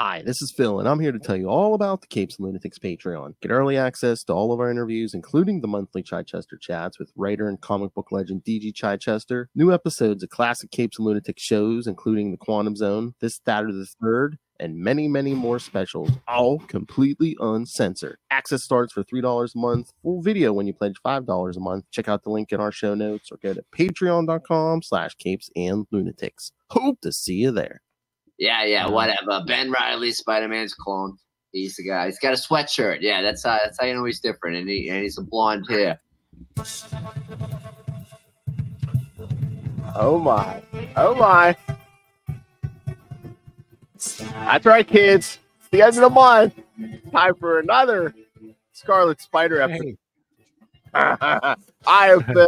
Hi, this is Phil, and I'm here to tell you all about the Capes and Lunatics Patreon. Get early access to all of our interviews, including the monthly Chichester Chats with writer and comic book legend D.G. Chichester, new episodes of classic Capes and Lunatics shows, including The Quantum Zone, This, That, or the Third, and many, many more specials, all completely uncensored. Access starts for $3 a month, full video when you pledge $5 a month. Check out the link in our show notes or go to patreon.com/capesandlunatics. Hope to see you there. Yeah, whatever. Ben Reilly, Spider-Man's clone. He's the guy. He's got a sweatshirt. Yeah, that's how you know he's different. And he's a blonde hair. Oh my! Oh my! That's right, kids. It's the end of the month. Time for another Scarlet Spider episode. I have been.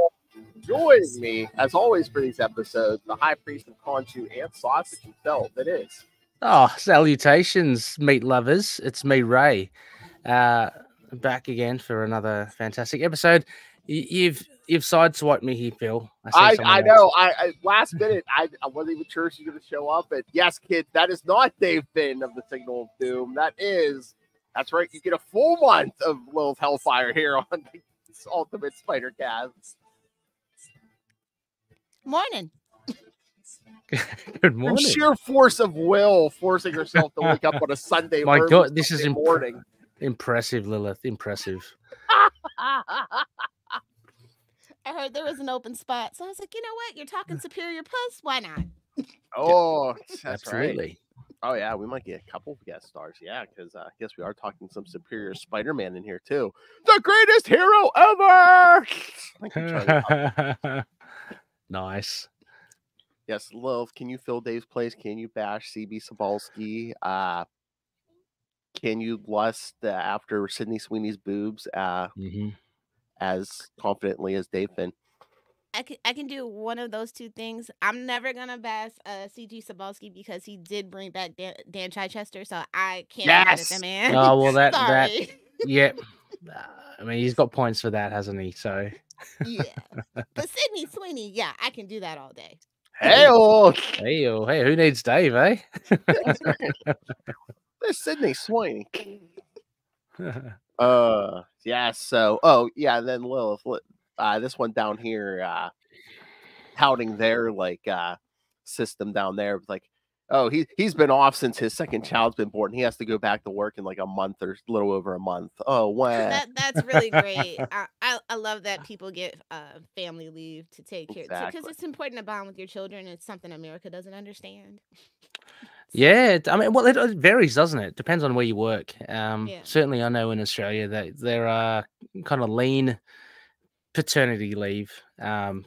Joining me, as always, for these episodes, the High Priest of Conchu and Sausage himself, it is. Oh, salutations, meat lovers. It's me, Ray. Back again for another fantastic episode. You've sideswiped me here, Phil. I know. I last minute, I wasn't even sure she was going to show up. And yes, kid, that is not Dave Finn of the Signal of Doom. That's right. You get a full month of Lilith Hellfire here on the Ultimate Spider-Cast. Morning. Good morning. From sheer force of will, forcing herself to wake up on a Sunday. My God, this Sunday is morning. Impressive, Lilith. Impressive. I heard there was an open spot, so I was like, you know what? You're talking Superior Post. Why not? Oh, that's absolutely. Right. Oh yeah, we might get a couple of guest stars. Yeah, because I guess we are talking some Superior Spider-Man in here too. The greatest hero ever. Thank you. Nice. Yes, love. Can you fill Dave's place? Can you bash C.B. Cebulski? Can you lust after Sydney Sweeney's boobs as confidently as Dave Finn? I can do one of those two things. I'm never gonna bash C.G. Cebulski because he did bring back Dan Chichester, so I can't. Yes. Him, man. Oh well, that yeah. I mean, he's got points for that, hasn't he? So. Yeah, but Sydney Sweeney, yeah, I can do that all day. Hey, who needs Dave, eh? There's Sydney Sweeney. Yeah. So, and then Lilith, this one down here, touting their system down there, like, oh, he's been off since his second child's been born. He has to go back to work in like a month or a little over a month. Oh, wow. That's really great. I love that people get family leave to take care. Because it's important to bond with your children. It's something America doesn't understand. Yeah. I mean, well, it varies, doesn't it? Depends on where you work. Yeah. Certainly I know in Australia that there are kind of lean paternity leave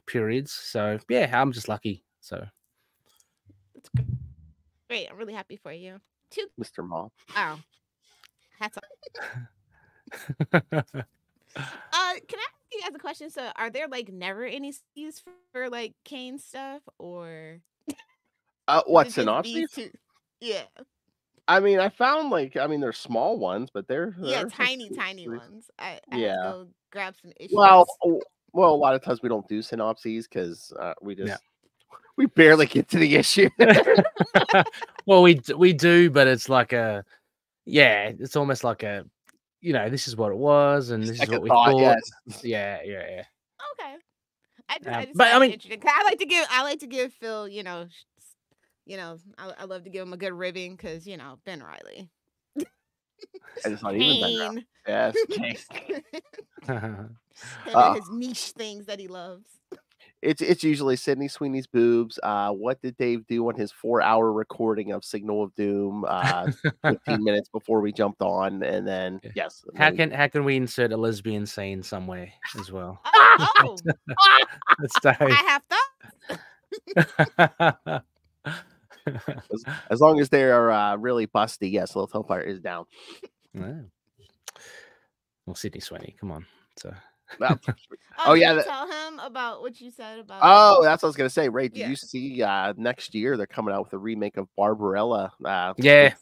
periods. So, yeah, I'm just lucky. So. That's good. Great. I'm really happy for you. Too. Mr. Mom. Oh. Hats off. Can I ask you guys a question? So are there never any SKUs for Kane stuff or what's an option? Yeah. I mean, I found there's small ones, but they're tiny ones. I have to go grab some issues. Well, a lot of times we don't do synopses because we just we barely get to the issue. Well, we do, but it's it's almost like a, this is what it was, and this is what we thought. Yes. Yeah. Okay. I like to give Phil, I love to give him a good ribbing because Ben Reilly. I just not even Ben Reilly. Yes. His niche things that he loves. It's usually Sydney Sweeney's boobs. What did Dave do on his 4-hour recording of Signal of Doom? 15 minutes before we jumped on, and then yes. How can we insert a lesbian scene somewhere as well? Oh, that's Dave. I have thoughts. as long as they are really busty, yes. Lilith Hellfire is down. Wow. Well, Sydney Sweeney, come on. So. Tell him about what you said about. Oh, that's what I was gonna say. Ray, do you see next year they're coming out with a remake of Barbarella? All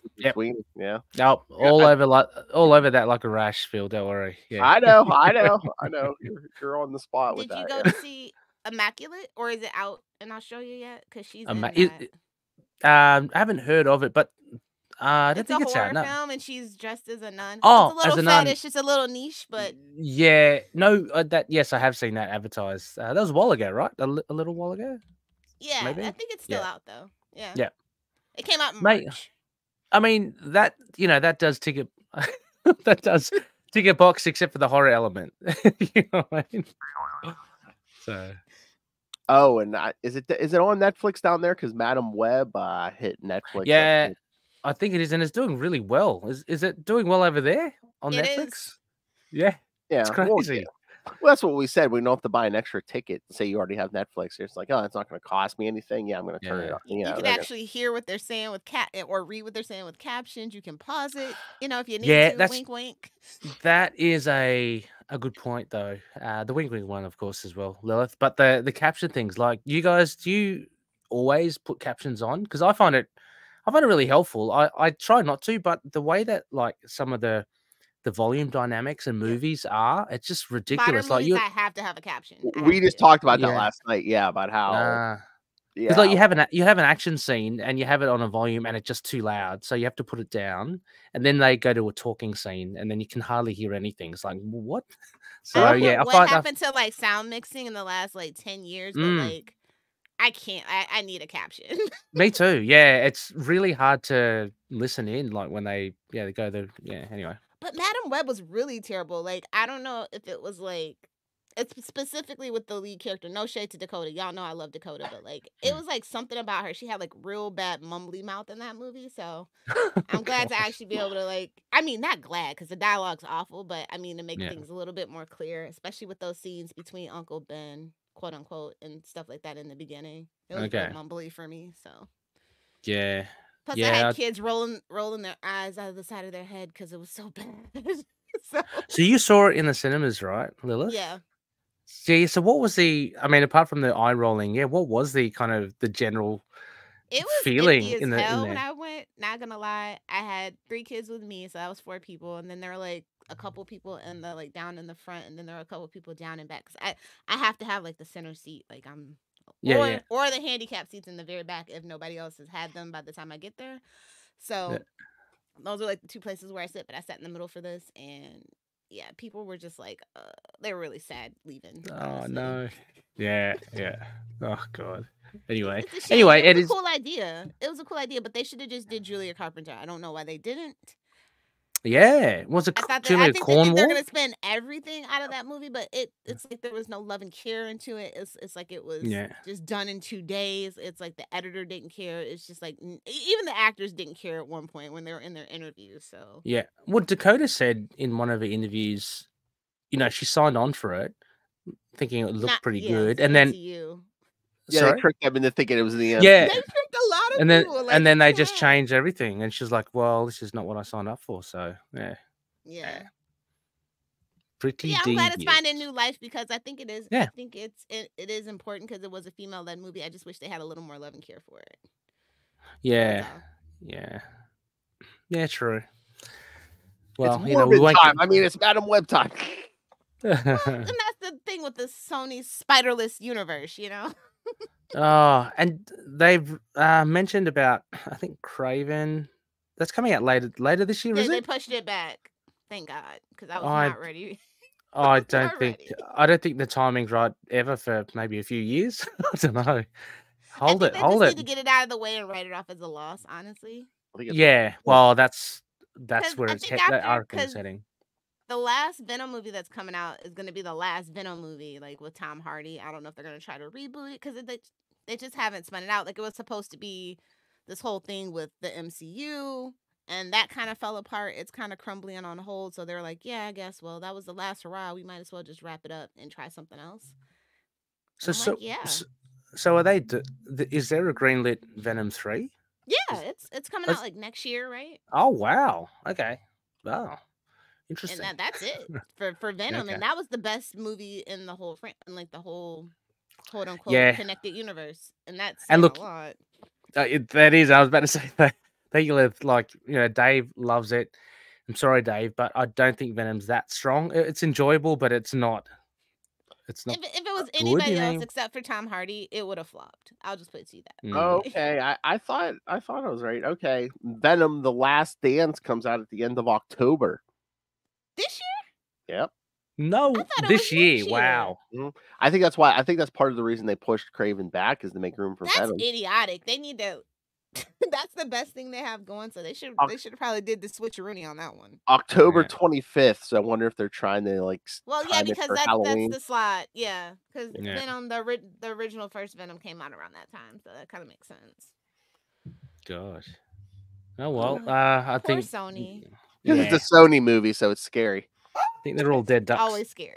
over that like a rash, Phil. Don't worry. Yeah. I know. You're on the spot with that. Did you go to see Immaculate, or is it out in Australia yet? Because she's in that. I haven't heard of it, but I think it's horror film, and she's dressed as a nun. Oh, it's a little fetish. It's a little niche, but yeah, no, that yes, I have seen that advertised. That was a while ago, right? A little while ago. Yeah, maybe? I think it's still out though. Yeah, yeah, it came out in March. I mean, that that does ticket that does ticket box, except for the horror element. You know what I mean? So. Oh, and is it on Netflix down there? Because Madame Web hit Netflix. Yeah, I think it is, and it's doing really well. Is it doing well over there on Netflix? Is. Yeah, yeah, it's crazy. Well, that's what we said. We don't have to buy an extra ticket. Say you already have Netflix. It's like, oh, it's not going to cost me anything. Yeah, I'm going to turn it off. You know, you can actually hear what they're saying with or read what they're saying with captions. You can pause it. You know, if you need to. Wink, wink. That is a good point though. The wink, wink one, of course, as well, Lilith. But the caption things, like, you guys, do you always put captions on? Because I find it really helpful. I try not to, but the way that like some of the volume dynamics in movies are, it's just ridiculous. Like, you have to have a caption. We just talked about that last night. Yeah. About how, it's like you have an action scene and you have it on a volume and it's just too loud. So you have to put it down, and then they go to a talking scene and then you can hardly hear anything. It's like, what? So what happened to like sound mixing in the last like 10 years? But like, I need a caption. Me too. Yeah. It's really hard to listen in. Like when they go there. Yeah. Anyway. But Madame Web was really terrible. Like, I don't know if it was like, it's specifically with the lead character. No shade to Dakota. Y'all know I love Dakota, but like, it was like something about her. She had like real bad mumbly mouth in that movie. So I'm glad to actually be able to like, I mean, not glad because the dialogue's awful, but I mean, to make things a little bit more clear, especially with those scenes between Uncle Ben, quote unquote, and stuff like that in the beginning. It was a bit mumbly for me. So yeah. Plus, I had kids rolling their eyes out of the side of their head because it was so bad. So you saw it in the cinemas, right, Lilith? Yeah. See, so what was the? I mean, apart from the eye rolling, what was the kind of the general feeling in the? Hell, when I went, not gonna lie, I had 3 kids with me, so that was 4 people, and then there were like a couple people in the like down in the front, and then there were a couple people down and back. Cause I have to have like the center seat, like I'm. Or the handicap seats in the very back if nobody else has had them by the time I get there. So those are like the 2 places where I sit, but I sat in the middle for this, and people were just like, they were really sad leaving. Oh, honestly. No. Yeah, yeah. Oh, God. Anyway. Anyway, it was a cool idea. It was a cool idea, but they should have just did Julia Carpenter. I don't know why they didn't. Yeah, was it? I think they're gonna spend everything out of that movie, but it's like there was no love and care into it. It's like it was just done in 2 days. It's like the editor didn't care. It's just like even the actors didn't care at one point when they were in their interviews. So yeah, what Dakota said in one of her interviews, she signed on for it, thinking it looked pretty good, and then they tricked them into thinking it was the end. Yeah. A lot of people, like, and then they just changed everything, and she's like, well, this is not what I signed up for. So pretty I'm glad it's finding new life, because I think it is I think it is important, because it was a female-led movie. I just wish they had a little more love and care for it. Yeah true. Well, it's time. I mean, it's Madame Web time. Well, and that's the thing with the Sony spiderless universe, Oh, and they've mentioned about, I think, Craven. That's coming out later this year, isn't it? They pushed it back. Thank God, because I was not ready. I don't think the timing's right ever for maybe a few years. I don't know. I think they just need to get it out of the way and write it off as a loss, honestly. Yeah, well, that's where it's heading. The last Venom movie that's coming out is going to be the last Venom movie, like with Tom Hardy. I don't know if they're going to try to reboot it, because they just haven't spun it out. Like, it was supposed to be this whole thing with the MCU, and that kind of fell apart. It's kind of crumbling on hold. So they're like, I guess, well, that was the last hurrah. We might as well just wrap it up and try something else. So are they? Is there a greenlit Venom 3? Yeah, it's coming out like next year, right? Oh wow! Okay, wow. Interesting. And that's it for Venom, and that was the best movie in the whole quote unquote connected universe, and that's a lot. That is. I was about to say that. Dave loves it. I'm sorry, Dave, but I don't think Venom's that strong. It's enjoyable, but it's not. It's not. If it was anybody else except for Tom Hardy, it would have flopped. I'll just put it to you that. Oh, okay, I thought I was right. Okay, Venom: The Last Dance comes out at the end of October. This year? Yep. No, this year. Wow. I think that's why. I think that's part of the reason they pushed Craven back is to make room for Venom. That's idiotic. They need to. That's the best thing they have going, so they should have probably did the switcheroonie on that one. October 25th. So I wonder if they're trying to like. Well, yeah, because that's the slot. Yeah, because then on the original first Venom came out around that time, so that kind of makes sense. Gosh. Oh well, I think Sony. Yeah. It's a Sony movie, so it's scary. I think they're all dead ducks. Always scary.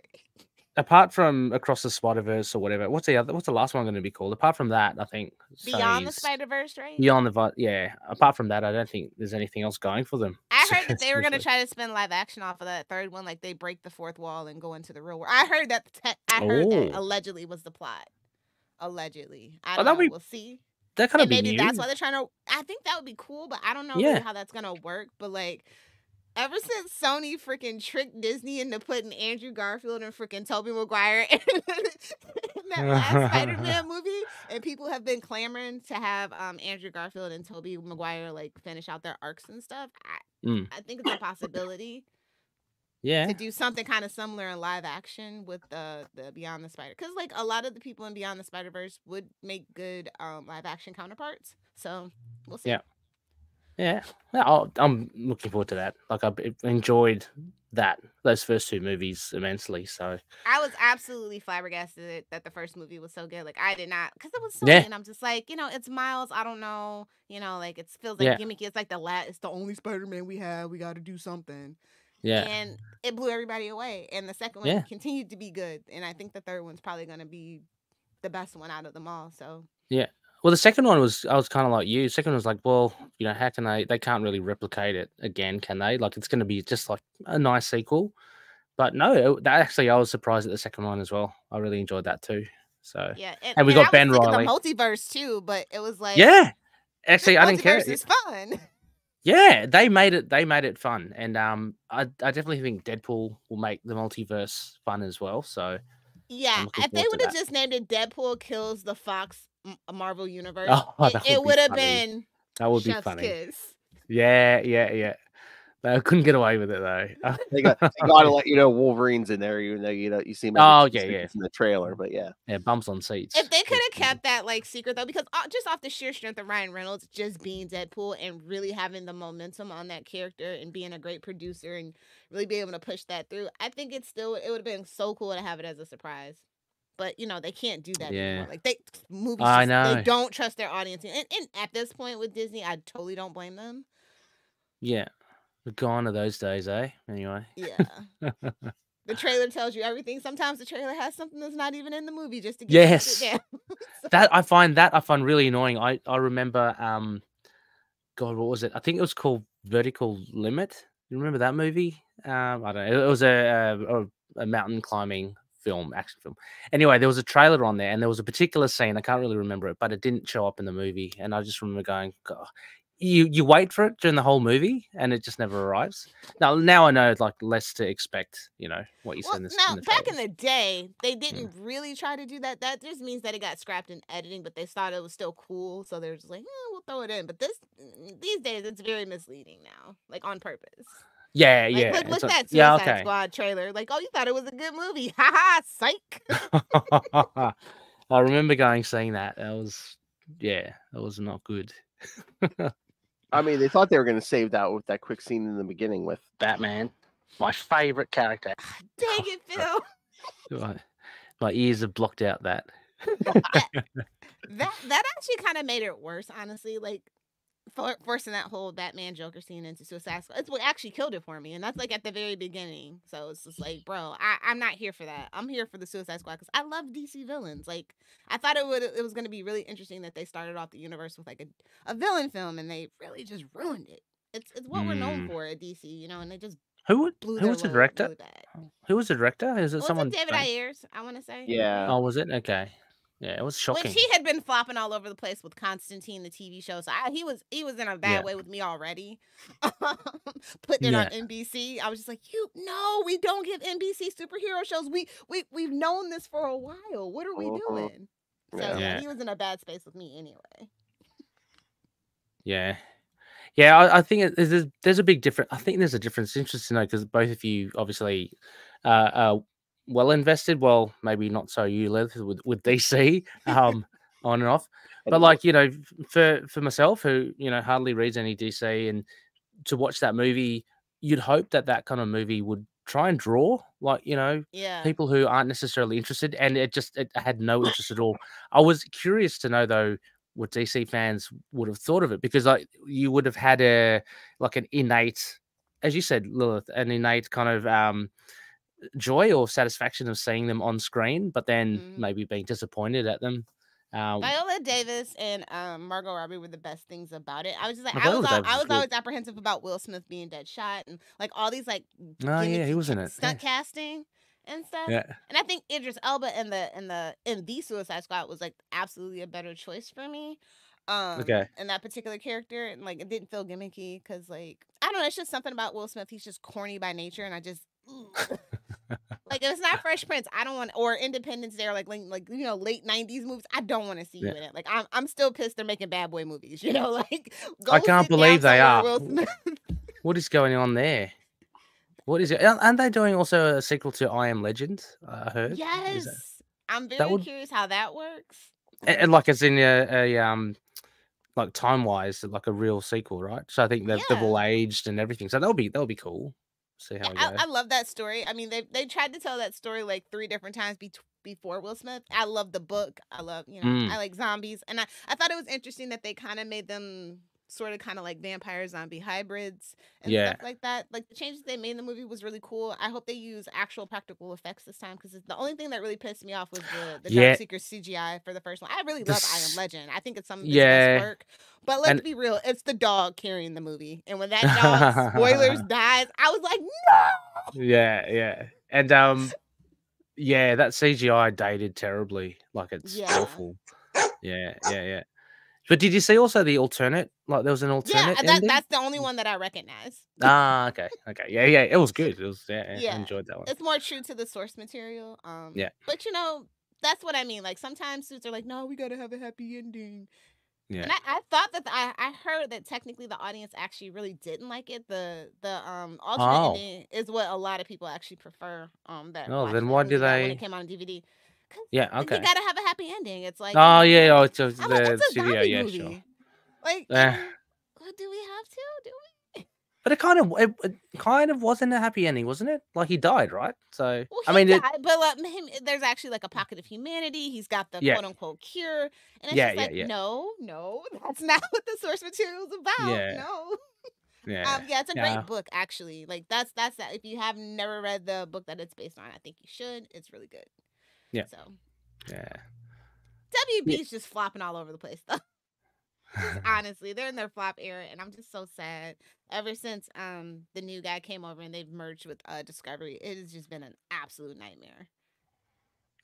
Apart from Across the Spider-Verse or whatever, what's the last one going to be called? Apart from that, I think Beyond the Spider-Verse, right? Beyond the Apart from that, I don't think there's anything else going for them. I heard that they were going to try to spin live action off of that third one, like they break the fourth wall and go into the real world. I heard that. I heard that allegedly was the plot. Allegedly, I don't know. We'll see. That kind of maybe new. That's why they're trying to. I think that would be cool, but I don't know really how that's going to work. But like. Ever since Sony freaking tricked Disney into putting Andrew Garfield and freaking Tobey Maguire in that last Spider-Man movie, and people have been clamoring to have Andrew Garfield and Tobey Maguire like finish out their arcs and stuff, I think it's a possibility. Yeah, to do something kind of similar in live action with the Beyond the Spider, because like a lot of the people in Beyond the Spider-Verse would make good live action counterparts. So we'll see. Yeah. Yeah, I'm looking forward to that. Like, I've enjoyed those first two movies immensely. So I was absolutely flabbergasted that the first movie was so good. Like, I did not, because it was so good. And I'm just like, you know, it's Miles. I don't know. You know, like it feels like gimmicky. It's like it's the only Spider-Man we have. We got to do something. Yeah, and it blew everybody away. And the second one continued to be good. And I think the third one's probably going to be the best one out of them all. So yeah. Well, the second one was, I was kind of like you. The second one was like, well, you know, how can they can't really replicate it again, can they? Like, it's going to be just like a nice sequel. But no, I was surprised at the second one as well. I really enjoyed that too. So, yeah. And we got Ben Reilly. The multiverse too, but it was like, yeah. Actually, I didn't care. It's fun. Yeah, they made it fun. And I definitely think Deadpool will make the multiverse fun as well. So, yeah. If they would have just named it Deadpool Kills the Fox Marvel Universe, it would have been Chef's funny. Kiss. Yeah. I couldn't get away with it though. they gotta let you know Wolverine's in there, even though you see him. Oh yeah, in the trailer, but yeah, bumps on seats. If they could have kept that like secret though, because just off the sheer strength of Ryan Reynolds just being Deadpool and really having the momentum on that character and being a great producer and really being able to push that through, I think it would have been so cool to have it as a surprise. But you know they can't do that anymore. Like they don't trust their audience, and at this point with Disney, I totally don't blame them. Yeah, we're gone to those days, eh? Anyway. Yeah. The trailer tells you everything. Sometimes the trailer has something that's not even in the movie just to get you to sit down. That I find really annoying. I remember God, what was it? I think it was called Vertical Limit. You remember that movie? I don't know. It was a mountain climbing action film. Anyway, there was a trailer on there and there was a particular scene. I can't really remember it, but it didn't show up in the movie. And I just remember going, God, you wait for it during the whole movie and it just never arrives. Now I know like less to expect, you know, what you said in this. Now, back in the day, they didn't really try to do that. That just means that it got scrapped in editing, but they thought it was still cool. So they're just like, we'll throw it in. But these days it's very misleading now, like on purpose. Yeah, like, yeah. Look at that Suicide Squad trailer. Like, oh, you thought it was a good movie. Ha ha, psych. I remember seeing that. That was not good. I mean, they thought they were going to save that with that quick scene in the beginning with Batman, my favorite character. Dang it, Phil. My ears have blocked out that. that actually kind of made it worse, honestly. Like, forcing that whole Batman Joker scene into Suicide Squad, it's what actually killed it for me, and that's like at the very beginning. So it's just like, bro, I'm not here for that. I'm here for the Suicide Squad because I love DC villains. Like, I thought it was going to be really interesting that they started off the universe with like a villain film, and they really just ruined it. It's what we're known for at DC, you know, and they just who was the director? Who was the director? Is it someone? David Ayers, I want to say. Yeah. Oh, was it? Okay. Yeah, it was shocking. Which he had been flopping all over the place with Constantine, the TV show. So he was in a bad way with me already. Putting it on NBC. I was just like, no, we don't give NBC superhero shows. We've known this for a while. What are we doing? So he was in a bad space with me anyway. Yeah. Yeah, I think there's a big difference. I think there's a difference. Interesting, though, because both of you obviously are well invested. Well, maybe not so you, Lilith, with DC on and off. But like, for myself, who, hardly reads any DC, and to watch that movie, you'd hope that that kind of movie would try and draw, like, people who aren't necessarily interested. And it had no interest at all. I was curious to know, though, what DC fans would have thought of it, because like you would have had an innate, as you said, Lilith, an innate kind of joy or satisfaction of seeing them on screen, but then maybe being disappointed at them. Viola Davis and Margot Robbie were the best things about it. I was just like, I was always apprehensive about Will Smith being Deadshot and like all these like he was in it, stunt casting and stuff. Yeah. And I think Idris Elba in the Suicide Squad was like absolutely a better choice for me. In that particular character, and like it didn't feel gimmicky, because like I don't know, it's just something about Will Smith. He's just corny by nature, and I just like if it's not Fresh Prince, I don't want, or Independence Day, or like late 90s movies, I don't want to see you in it. Like I'm still pissed they're making Bad Boy movies, like I can't believe they are. What is going on there? What is it? Aren't they doing also a sequel to I Am Legend? I heard. Yes, I'm very curious how that works. And like it's in like time wise, like a real sequel, right? So I think they've all aged and everything. So that'll be cool. See how it goes. I love that story. I mean, they tried to tell that story like 3 different times before Will Smith. I love the book. I love I like zombies, and I thought it was interesting that they kind of made them kind of like vampire zombie hybrids and stuff like that. Like the changes they made in the movie was really cool. I hope they use actual practical effects this time, because the only thing that really pissed me off was the Dark Secret CGI for the first one. I really love I Am Legend. I think it's some of the best work. But let's be real, it's the dog carrying the movie. And when that dog, spoilers, dies, I was like, no! Yeah. And that CGI dated terribly. Like it's awful. Yeah. But did you see also the alternate? Like there was an alternate. Yeah, that's the only one that I recognize. Ah, okay, yeah. It was good. It was I enjoyed that one. It's more true to the source material. But that's what I mean. Like sometimes suits are like, no, we gotta have a happy ending. Yeah. And I thought that I heard that technically the audience actually really didn't like it. The alternate ending is what a lot of people actually prefer. Then why do they? When it came out on DVD. Yeah, okay. You gotta have a happy ending. It's like, it's just the studio, movie. Sure. Like, do we have to? Do we? But it kind of wasn't a happy ending, wasn't it? Like he died, right? So well, he died, but there's actually like a pocket of humanity. He's got the quote unquote cure, and it's just like, no, that's not what the source material's about. Yeah. No. Yeah. It's a great book actually. Like that's that. If you have never read the book that it's based on, I think you should. It's really good. Yeah. So. Yeah. WB's just flopping all over the place, though. Honestly, they're in their flop era, and I'm just so sad. Ever since the new guy came over and they've merged with Discovery, it has just been an absolute nightmare.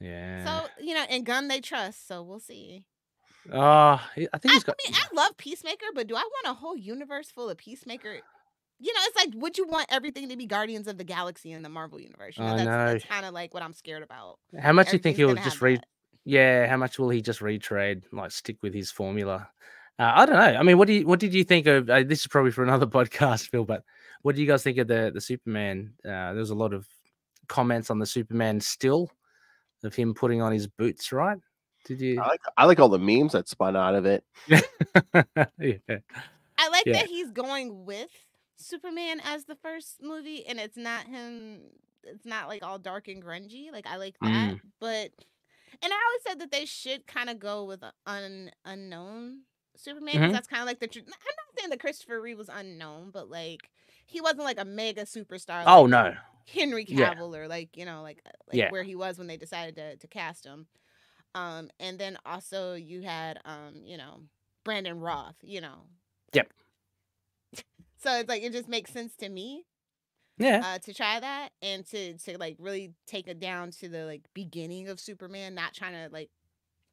Yeah. So and Gunn they trust, so we'll see. I think he's got. I mean, I love Peacemaker, but do I want a whole universe full of Peacemaker? It's like, would you want everything to be Guardians of the Galaxy in the Marvel universe? That's kind of like what I'm scared about. How much do you think he'll just read? Yeah, how much will he just retrade? Like, stick with his formula? I don't know. I mean, what did you think of? This is probably for another podcast, Phil. But what do you guys think of the Superman? There was a lot of comments on the Superman still of him putting on his boots, right? Did you? I like all the memes that spun out of it. I like that he's going with Superman as the first movie, and it's not him, it's not like all dark and grungy. Like I like that, but and I always said that they should kind of go with an unknown Superman, because that's kind of like the truth. I'm not saying that Christopher Reeve was unknown, but like he wasn't like a mega superstar. Oh like no, Henry Cavill or like where he was when they decided to cast him. And then also you had Brandon Roth. Yep. So it's like it just makes sense to me, to try that and to like really take it down to the like beginning of Superman, not trying to like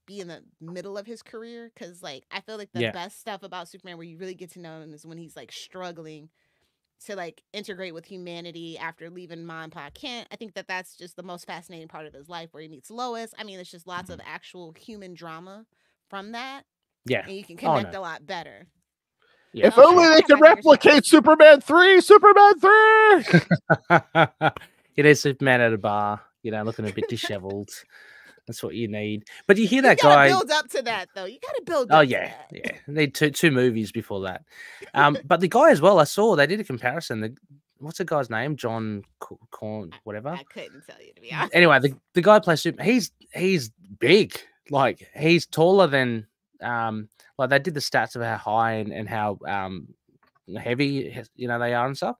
be in the middle of his career, because like I feel like the best stuff about Superman, where you really get to know him, is when he's like struggling to like integrate with humanity after leaving Ma and Pa Kent. I think that that's just the most fascinating part of his life, where he meets Lois. I mean, it's just lots of actual human drama from that. Yeah, and you can connect a lot better. Yeah. If only they could replicate Superman 3. Superman 3. It is Superman at a bar, you know, looking a bit disheveled. That's what you need. But you hear that guy build up to that, though. You gotta build up. Oh yeah, to that. Need two movies before that. But the guy as well, I saw they did a comparison. What's the guy's name? John Corn, whatever. I couldn't tell you, to be honest. Anyway, the guy plays Superman. He's big. Like he's taller than like they did the stats of how high and how heavy, you know, they are and stuff.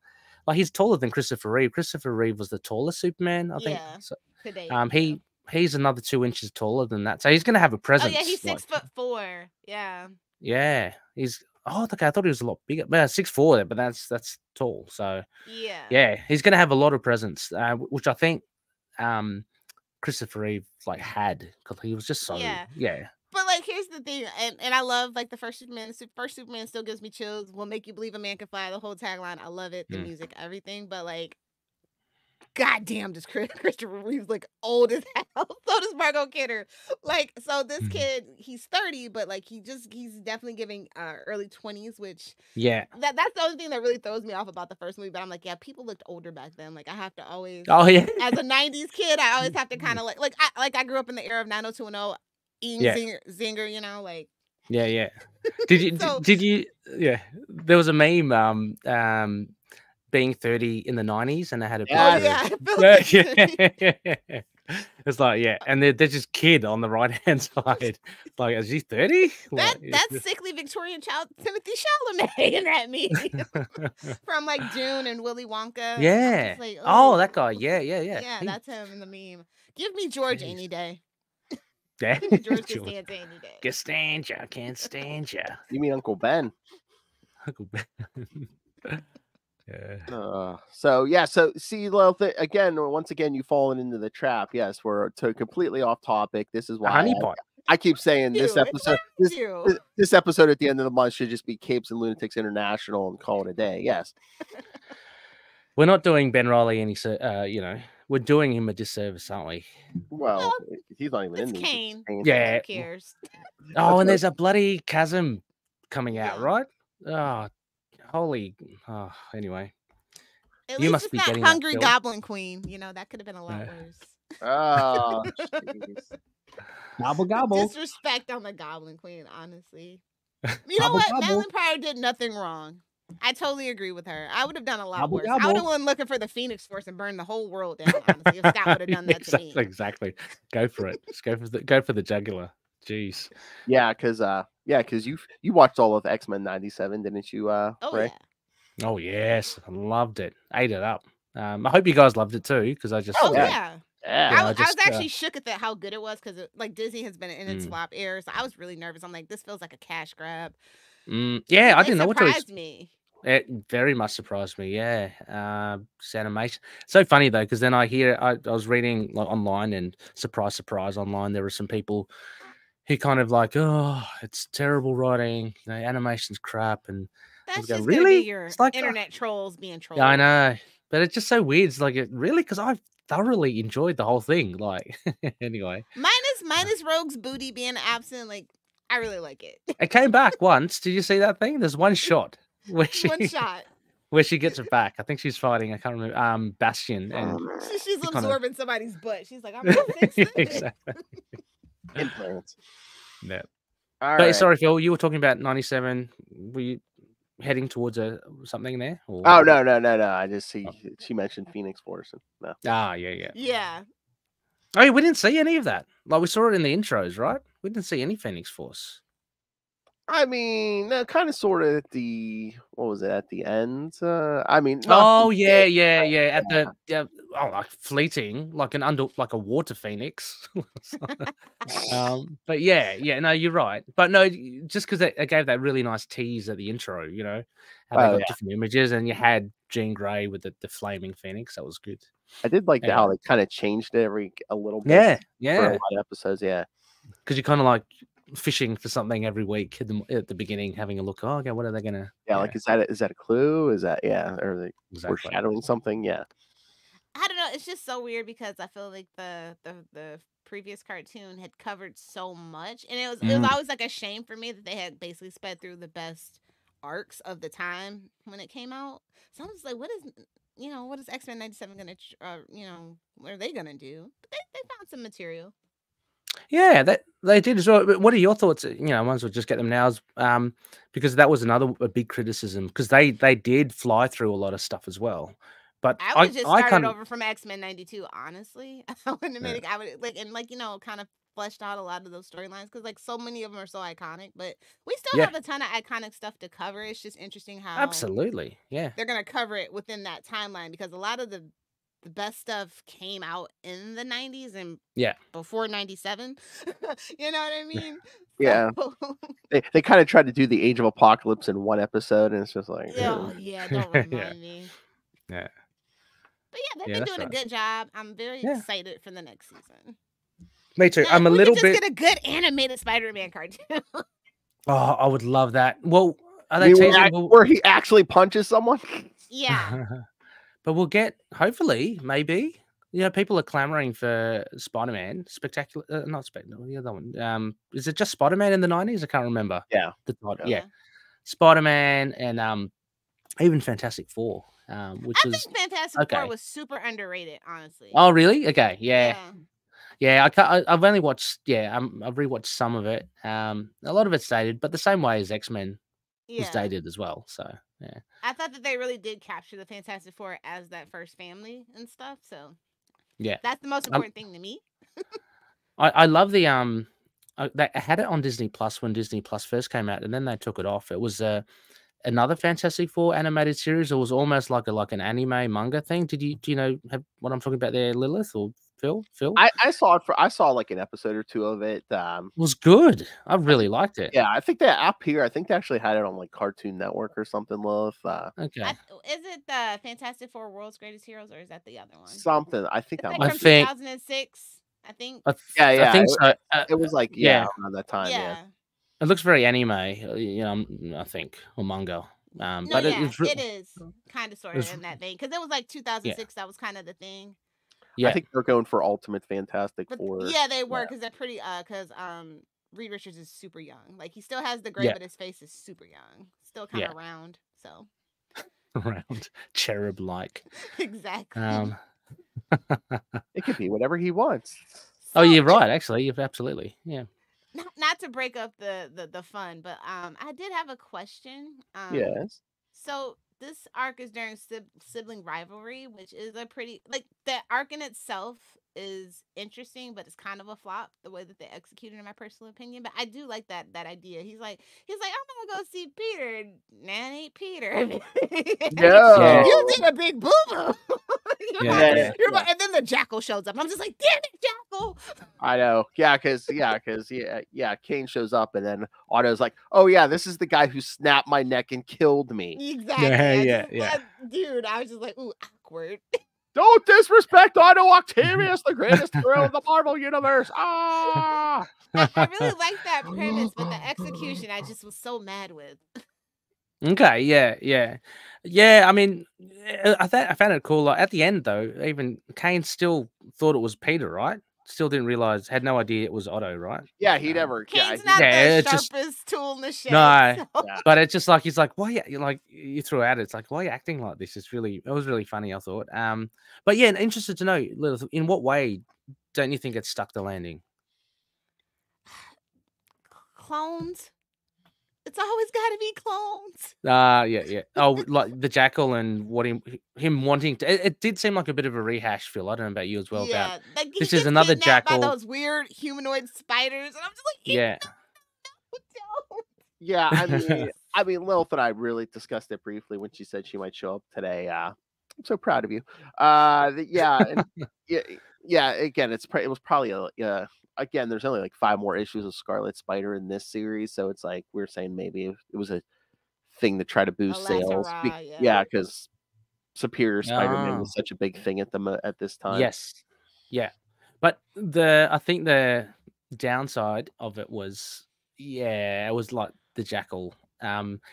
Like he's taller than Christopher Reeve. Christopher Reeve was the tallest Superman, I think. So, today. He's another 2 inches taller than that, so he's going to have a presence. Oh yeah, he's 6'4". Yeah. Yeah, he's. Oh, okay. I thought he was a lot bigger. Well, 6'4", but that's tall. So yeah, he's going to have a lot of presence, which I think Christopher Reeve like had, because he was just so But like, here's the thing, and I love like the first Superman. First Superman still gives me chills. Will make you believe a man can fly. The whole tagline, I love it. The music, everything. But like, goddamn, does Christopher Reeve's like old as hell. So does Margot Kidder. Like, so this kid, he's 30, but like he's definitely giving early 20s, which that's the only thing that really throws me off about the first movie. But I'm like, yeah, people looked older back then. Like I have to always, as a 90s kid, I always have to kind of like I grew up in the era of 90210, Zinger, you know, like. Yeah. Did you? There was a meme. Being 30 in the 90s, and I had a It's like, and they're just kid on the right hand side. Like, is she 30? Like, that's sickly Victorian child Timothy Chalamet in that meme from like Dune and Willy Wonka. Yeah. Like, oh, that guy. Yeah. Yeah, that's him in the meme. Give me George any day. Yeah. George Costanza any day. Costanza, can't stand you. You mean Uncle Ben? Uncle Ben. So see, once again, you've fallen into the trap. Yes, we're completely off topic. This is why I keep saying this episode at the end of the month should just be Capes and Lunatics International and call it a day. Yes. We're not doing Ben Reilly any, you know, we're doing him a disservice, aren't we? Well, he's not even in these. Kane. Yeah. Who cares? Oh, and there's a bloody chasm coming out, right? Oh, holy! Oh, anyway, at least it's not Hungry Goblin Queen. You know that could have been a lot worse. Oh, gobble gobble! Disrespect on the Goblin Queen, honestly. You know what? Madeline Pryor did nothing wrong. I totally agree with her. I would have done a lot worse. Gobble. I would have been looking for the Phoenix Force and burned the whole world down. Honestly, if Scott would have done that to me, exactly. Go for it. Just go for the jugular. Jeez. Yeah, because you watched all of X-Men '97, didn't you, Ray? Yeah. Oh yes, I loved it. Ate it up. I hope you guys loved it too, because I just I was actually shook at how good it was, because like Disney has been in its flop era, so I was really nervous. I'm like, this feels like a cash grab. Yeah, I didn't know what to expect. It very much surprised me. Yeah, just animation. So funny though, because then I hear I was reading like online, and surprise online, there were some people he kind of like, oh, it's terrible writing. You know, animation's crap, and that's just really it's like internet trolls being trolled. Yeah, I know, but it's just so weird. It's like really, because I thoroughly enjoyed the whole thing. Like anyway, minus Rogue's booty being absent. Like I really like it. It came back once. Did you see that thing? There's one shot where she where she gets it back. I think she's fighting, I can't remember, Bastion, and she's absorbing somebody's butt. She's like, I'm gonna fix this. Exactly. Influence. No. All right. Sorry, Phil. You were talking about '97. Were you heading towards something there? Or... Oh no. I just see she mentioned Phoenix Force. No. Ah, yeah. Oh, yeah, we didn't see any of that. Like we saw it in the intros, right? We didn't see any Phoenix Force. I mean, no, kind of, sort of at the at the end. I mean, at the like fleeting, like a water phoenix. But no, you're right. But no, just because it gave that really nice tease at the intro, you know, how they got different images, and you had Jean Grey with the flaming phoenix. That was good. I did like how they kind of changed it a little bit. For a lot of episodes, because you're kind of like fishing for something every week at the beginning, having a look. Oh, okay, what are they gonna? Yeah, like is that a clue? Is that Or they foreshadowing something? Yeah. I don't know. It's just so weird because I feel like the previous cartoon had covered so much, and it was always like a shame for me that they had basically sped through the best arcs of the time when it came out. So I'm just like, what is X-Men 97 gonna what are they gonna do? But they found some material. Yeah, that they did as well. But what are your thoughts? Might as well just get them now, because that was another big criticism, because they did fly through a lot of stuff as well. But I would just start over from X-Men 92, honestly. I wouldn't have made it. I would kind of fleshed out a lot of those storylines, because like so many of them are so iconic. But we still have a ton of iconic stuff to cover. It's just interesting how they're gonna cover it within that timeline, because a lot of the best stuff came out in the 90s and before 97. You know what I mean? Yeah. They kind of tried to do the Age of Apocalypse in one episode, and it's just like don't remind me. Yeah. But yeah, they've been doing a good job. I'm very excited for the next season. Me too. I'm a little bit. Just get a good animated Spider-Man cartoon. Oh, I would love that. Well, are they where he actually punches someone? Yeah. But we'll get, hopefully, maybe. You know, people are clamoring for Spider-Man. Spectacular, not Spectacular. The other one. Is it just Spider-Man in the 90s? I can't remember. Yeah. Spider-Man and even Fantastic Four. I think Fantastic Four was super underrated, honestly. Oh, really? Okay, yeah. I've only watched. I've rewatched some of it. A lot of it's dated, but the same way as X-Men is dated as well. So yeah, I thought that they really did capture the Fantastic Four as that first family and stuff. So yeah, that's the most important thing to me. I love the They had it on Disney Plus when Disney Plus first came out, and then they took it off. It was another Fantastic Four animated series. It was almost like an anime manga thing. Do you know what I'm talking about there, Lilith or Phil? I saw it I saw like an episode or two of it. It was good. I really liked it. Yeah, I think that up here, I think they actually had it on like Cartoon Network or something. Is it the Fantastic Four World's Greatest Heroes, or is that the other one? Something. I think that was 2006. I think. I think so. It was like around that time. Yeah. It looks very anime, I think, or manga. It is kind of sort of in that vein, because it was like 2006. That was kind of the thing. Yeah, I think they're going for Ultimate Fantastic Four. Yeah, they were, because they're pretty. Because Reed Richards is super young. Like he still has the gray, but his face is super young, still kind of round. So round, cherub-like. Exactly. It could be whatever he wants. So, oh, you're right. Actually, you've absolutely Not to break up the fun, but I did have a question. Yes. So this arc is during sibling rivalry, which is a pretty the arc in itself is interesting, but it's kind of a flop the way that they executed, in my personal opinion. But I do like that idea. He's like, I'm gonna go see Peter, and that ain't Peter. You did a big boo boo. And then the jackal shows up. I'm just like, damn it, jackal. I know. Yeah, because Kane shows up, and then Otto's like, oh yeah, this is the guy who snapped my neck and killed me. Exactly. Dude, I was just like, ooh, awkward. Don't disrespect Otto Octavius, the greatest hero of the Marvel universe. Ah! I really like that premise, but the execution I just was so mad with. Okay, yeah. I mean, I found it cool. Like, at the end, though, even Kane still thought it was Peter, right? Still didn't realize, had no idea it was Otto, right? Yeah, he never. Kane's not the sharpest tool in the shed. No, but it's just like he's like, why? You threw out. It's like, why are you acting like this? It was really funny, I thought. But yeah, and interested to know, Lilith, in what way don't you think it stuck the landing? Clones. It's always got to be clones. Oh, like the jackal and what him wanting to. It did seem like a bit of a rehash, Phil. I don't know about you as well. Yeah, about, like this is another jackal. By those weird humanoid spiders, and I'm just like, no. Yeah. I mean, Lilith and I really discussed it briefly when she said she might show up today. I'm so proud of you. Again, it was probably again, there's only like 5 more issues of Scarlet Spider in this series, so it's like we're saying maybe it was a thing to try to boost sales. Yeah, because Superior Spider-Man was such a big thing at this time. Yes, yeah, but I think the downside of it was, yeah, it was like the Jackal.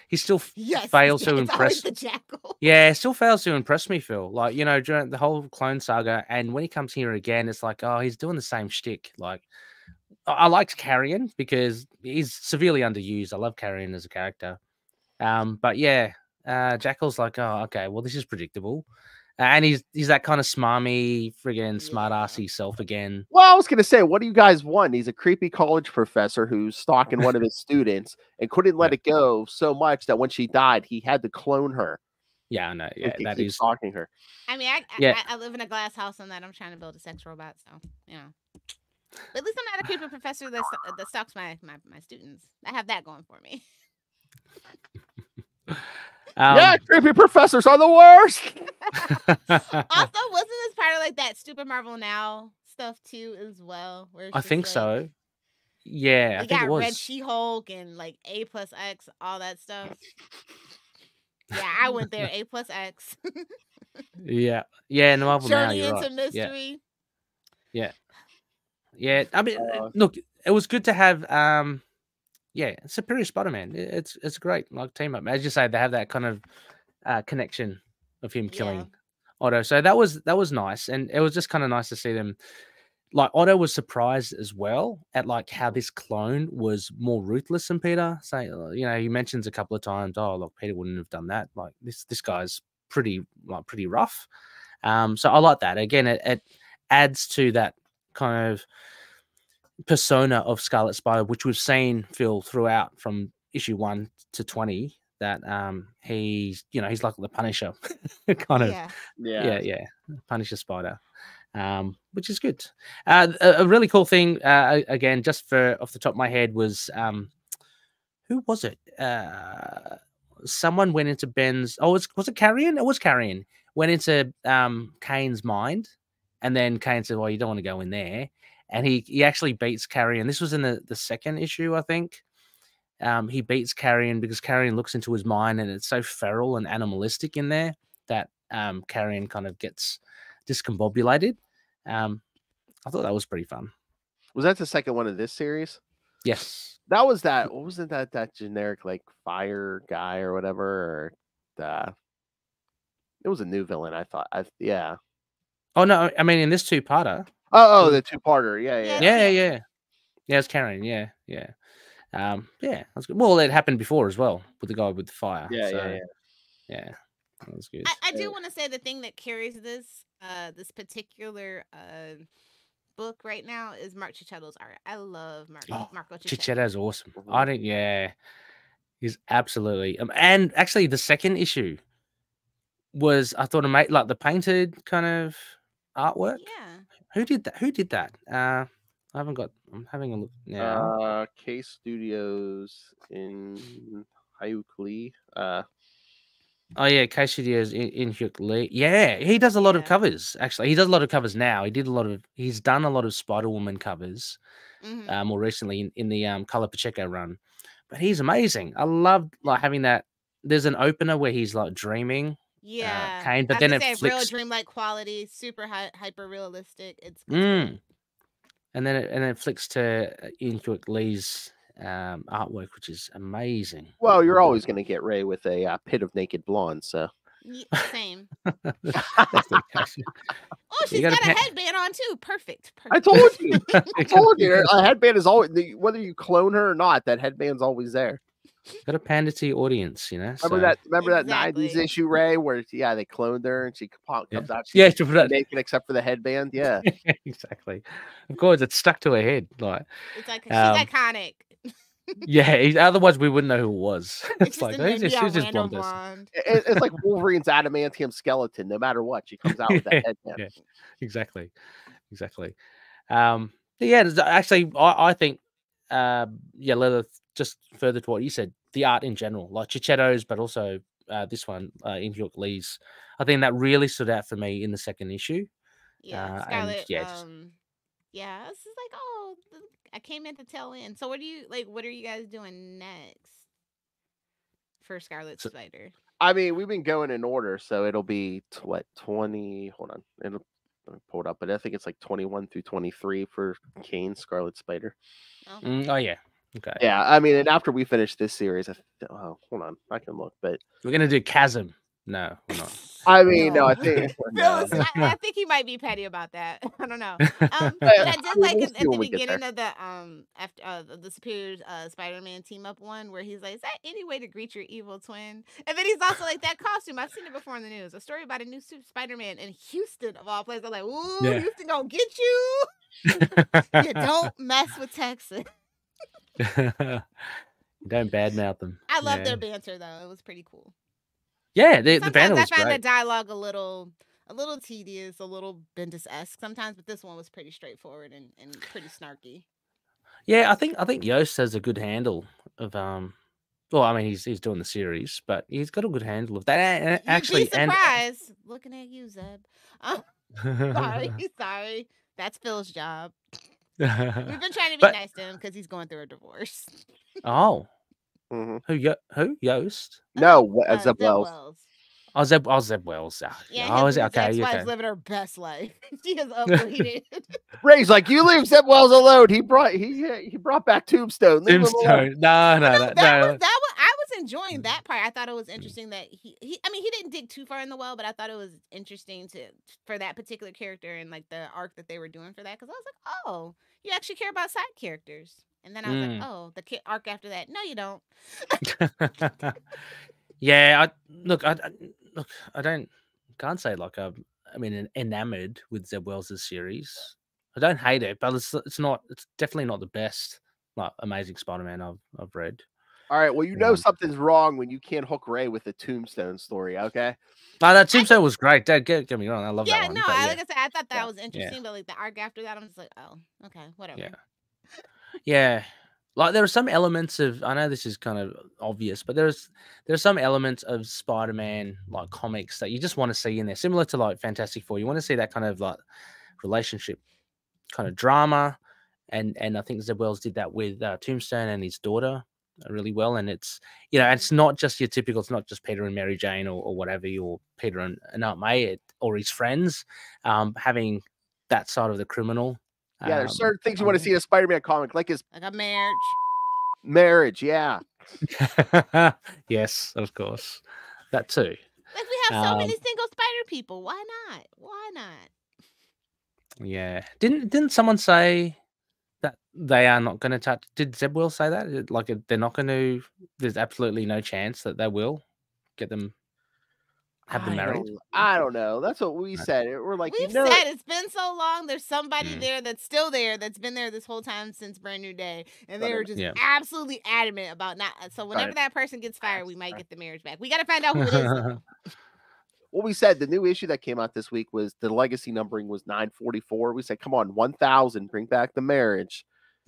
He still fails to impress the Jackal. Yeah, still fails to impress me, Phil. Like, you know, during the whole Clone Saga, and when he comes here again, it's like, oh, he's doing the same shtick. Like, I liked Carrion because he's severely underused. I love Carrion as a character. But yeah, Jackal's like, oh, okay, well, this is predictable. And he's that kind of smarmy, friggin' smart-assy self again. Well, I was going to say, what do you guys want? He's a creepy college professor who's stalking one of his students and couldn't let it go so much that when she died, he had to clone her. Yeah, I know. Yeah, that is stalking her. I mean, I live in a glass house and that I'm trying to build a sex robot, so, you know. But at least I'm not a creepy professor that stalks my students. I have that going for me. Yeah, creepy professors are the worst. Also, wasn't this part of like that stupid Marvel Now stuff too, as well? Where I think like, so. Yeah, I think it was. Red She-Hulk and like A+X, all that stuff. Yeah, I went there. A+X. Yeah, yeah. No, Marvel Now, you're right. Mystery. Yeah, yeah. I mean, look, it was good to have. Yeah, Superior Spider-Man. It's great. Like team up, as you say, they have that kind of connection of him killing Otto. So that was nice, and it was just kind of nice to see them. Like Otto was surprised as well at like how this clone was more ruthless than Peter. So you know, he mentions a couple of times, oh look, Peter wouldn't have done that. Like this guy's pretty rough. So I like that. Again, it adds to that kind of persona of Scarlet Spider, which we've seen, Phil, throughout from issue 1 to 20, that he's, you know, he's like the Punisher, kind of, Punisher Spider, which is good. A really cool thing, again, just for off the top of my head, was who was it? Someone went into Ben's. Oh, was it Carrion? It was Carrion. Went into Kane's mind, and then Kane said, "Well, you don't want to go in there." And he actually beats Carrion. This was in the second issue, I think. He beats Carrion because Carrion looks into his mind, and it's so feral and animalistic in there that Carrion kind of gets discombobulated. I thought that was pretty fun. Was that the second one of this series? Yes. That was that. What wasn't that generic like fire guy or whatever? Or it was a new villain, I thought. Oh no, I mean in this two-parter. Oh, the two-parter. Yeah, it's Carrion. Yeah, that's good. Well, it happened before as well with the guy with the fire. Yeah. That was good. I do want to say the thing that carries this particular book right now is Mark Chichetto's art. I love Marco Chichetto. Chichetto's awesome. He's absolutely and actually the second issue was, I thought, mate, like the painted kind of artwork. Yeah. Who did that? I haven't got. I'm having a look now. K Studios in Hyuk-Lee. Oh yeah, K Studios in Hyuk-Lee. Yeah, he does a lot of covers. Actually, he does a lot of covers now. He's done a lot of Spider-Woman covers, more recently in the Color Pacheco run. But he's amazing. I love like having that. There's an opener where he's like dreaming. Yeah, Kane, but then it flicks. Real dreamlike quality, super hyper realistic. It's and then it flicks to Hyuk-Lee's artwork, which is amazing. Well, you're always going to get Ray with a pit of naked blonde, so same. Oh, she's got a headband on too. Perfect. I told you, a headband is always, whether you clone her or not, that headband's always there. Got to pander to your audience, you know. Remember that 90s issue, Ray, where they cloned her and she comes out. She's naked except for the headband. Yeah, exactly. Of course, it's stuck to her head. Like it's like she's iconic. Otherwise, we wouldn't know who it was. It's like she's just blonde. It's like Wolverine's adamantium skeleton. No matter what, she comes out with that headband. Yeah, exactly. Yeah, actually, I think. Lilith, just further to what you said, the art in general, like Chichetto's, but also this one in Hyuk-Lee's, I think that really stood out for me in the second issue. Yeah, Scarlet. This is like, oh, I came at the tail end. So, what are you guys doing next for Scarlet Spider? I mean, we've been going in order, so it'll be 20. Hold on, I pulled up, but I think it's like 21 through 23 for Kane, Scarlet Spider. Oh yeah. Okay. Yeah, I mean, and after we finish this series, oh, hold on, I can look, but we're gonna do Chasm. No, we're not. I mean, no, I think no. I think he might be petty about that. I don't know. But I did like at the beginning of the after the Superior Spider-Man team up one where he's like, "Is that any way to greet your evil twin?" And then he's also like, "That costume, I've seen it before in the news. A story about a new Spider-Man in Houston of all places." I'm like, "Ooh, yeah. Houston gonna get you." You don't mess with Texas. Don't badmouth them. I love their banter though; it was pretty cool. Yeah, the banter was great. I found the dialogue a little tedious, a little Bendis-esque sometimes, but this one was pretty straightforward and pretty snarky. Yeah, I think Yost has a good handle of well, I mean, he's doing the series, but he's got a good handle of that. And actually, you'd be surprised looking at you, Zeb. Sorry, that's Phil's job. We've been trying to be nice to him because he's going through a divorce. Oh, who Yost? No, Zeb Wells. Oh, Zeb Wells. Yeah, I was okay. His wife's living her best life. She is overheated. Ray's like, you leave Zeb Wells alone. He brought back Tombstone. Tombstone. I was enjoying that part. I thought it was interesting that he didn't dig too far in the well, but I thought it was interesting for that particular character and like the arc that they were doing for that, because I was like, oh, you actually care about side characters. And then I was like, oh, the arc after that. No, you don't. Yeah, I can't say like I'm enamored with Zeb Wells' series. I don't hate it, but it's definitely not the best like Amazing Spider-Man I've read. All right, well, you know something's wrong when you can't hook Ray with the Tombstone story, okay? Oh, that Tombstone was great. Don't get me wrong, I love that one. Like I said, I thought that was interesting, but like the arc after that, I'm just like, oh, okay, whatever. Yeah. Yeah, like there are some elements of, I know this is kind of obvious, but there are some elements of Spider-Man like comics that you just want to see in there, similar to like Fantastic Four. You want to see that kind of like relationship kind of drama, and I think Zeb Wells did that with Tombstone and his daughter really well. And it's, you know, it's not just your typical, it's not just Peter and Mary Jane or whatever, or Peter and Aunt May or his friends, having that side of the criminal. Yeah, there's certain things you want to see in a Spider-Man comic, like his a marriage. Marriage, yeah. Yes, of course. That too. Like we have so many single spider people. Why not? Why not? Yeah. Didn't someone say that they are not going to touch? Did Zeb Wells say that? Like they're not going to. There's absolutely no chance that they will get them. Have been married? I don't know. That's what we said. We're like, said it's been so long. There's somebody there that's still there, that's been there this whole time since Brand New Day, and they were just absolutely adamant about not. So whenever that person gets fired, we might get the marriage back. We got to find out who it is. Well, we said the new issue that came out this week was the legacy numbering was 944. We said, come on, 1,000, bring back the marriage.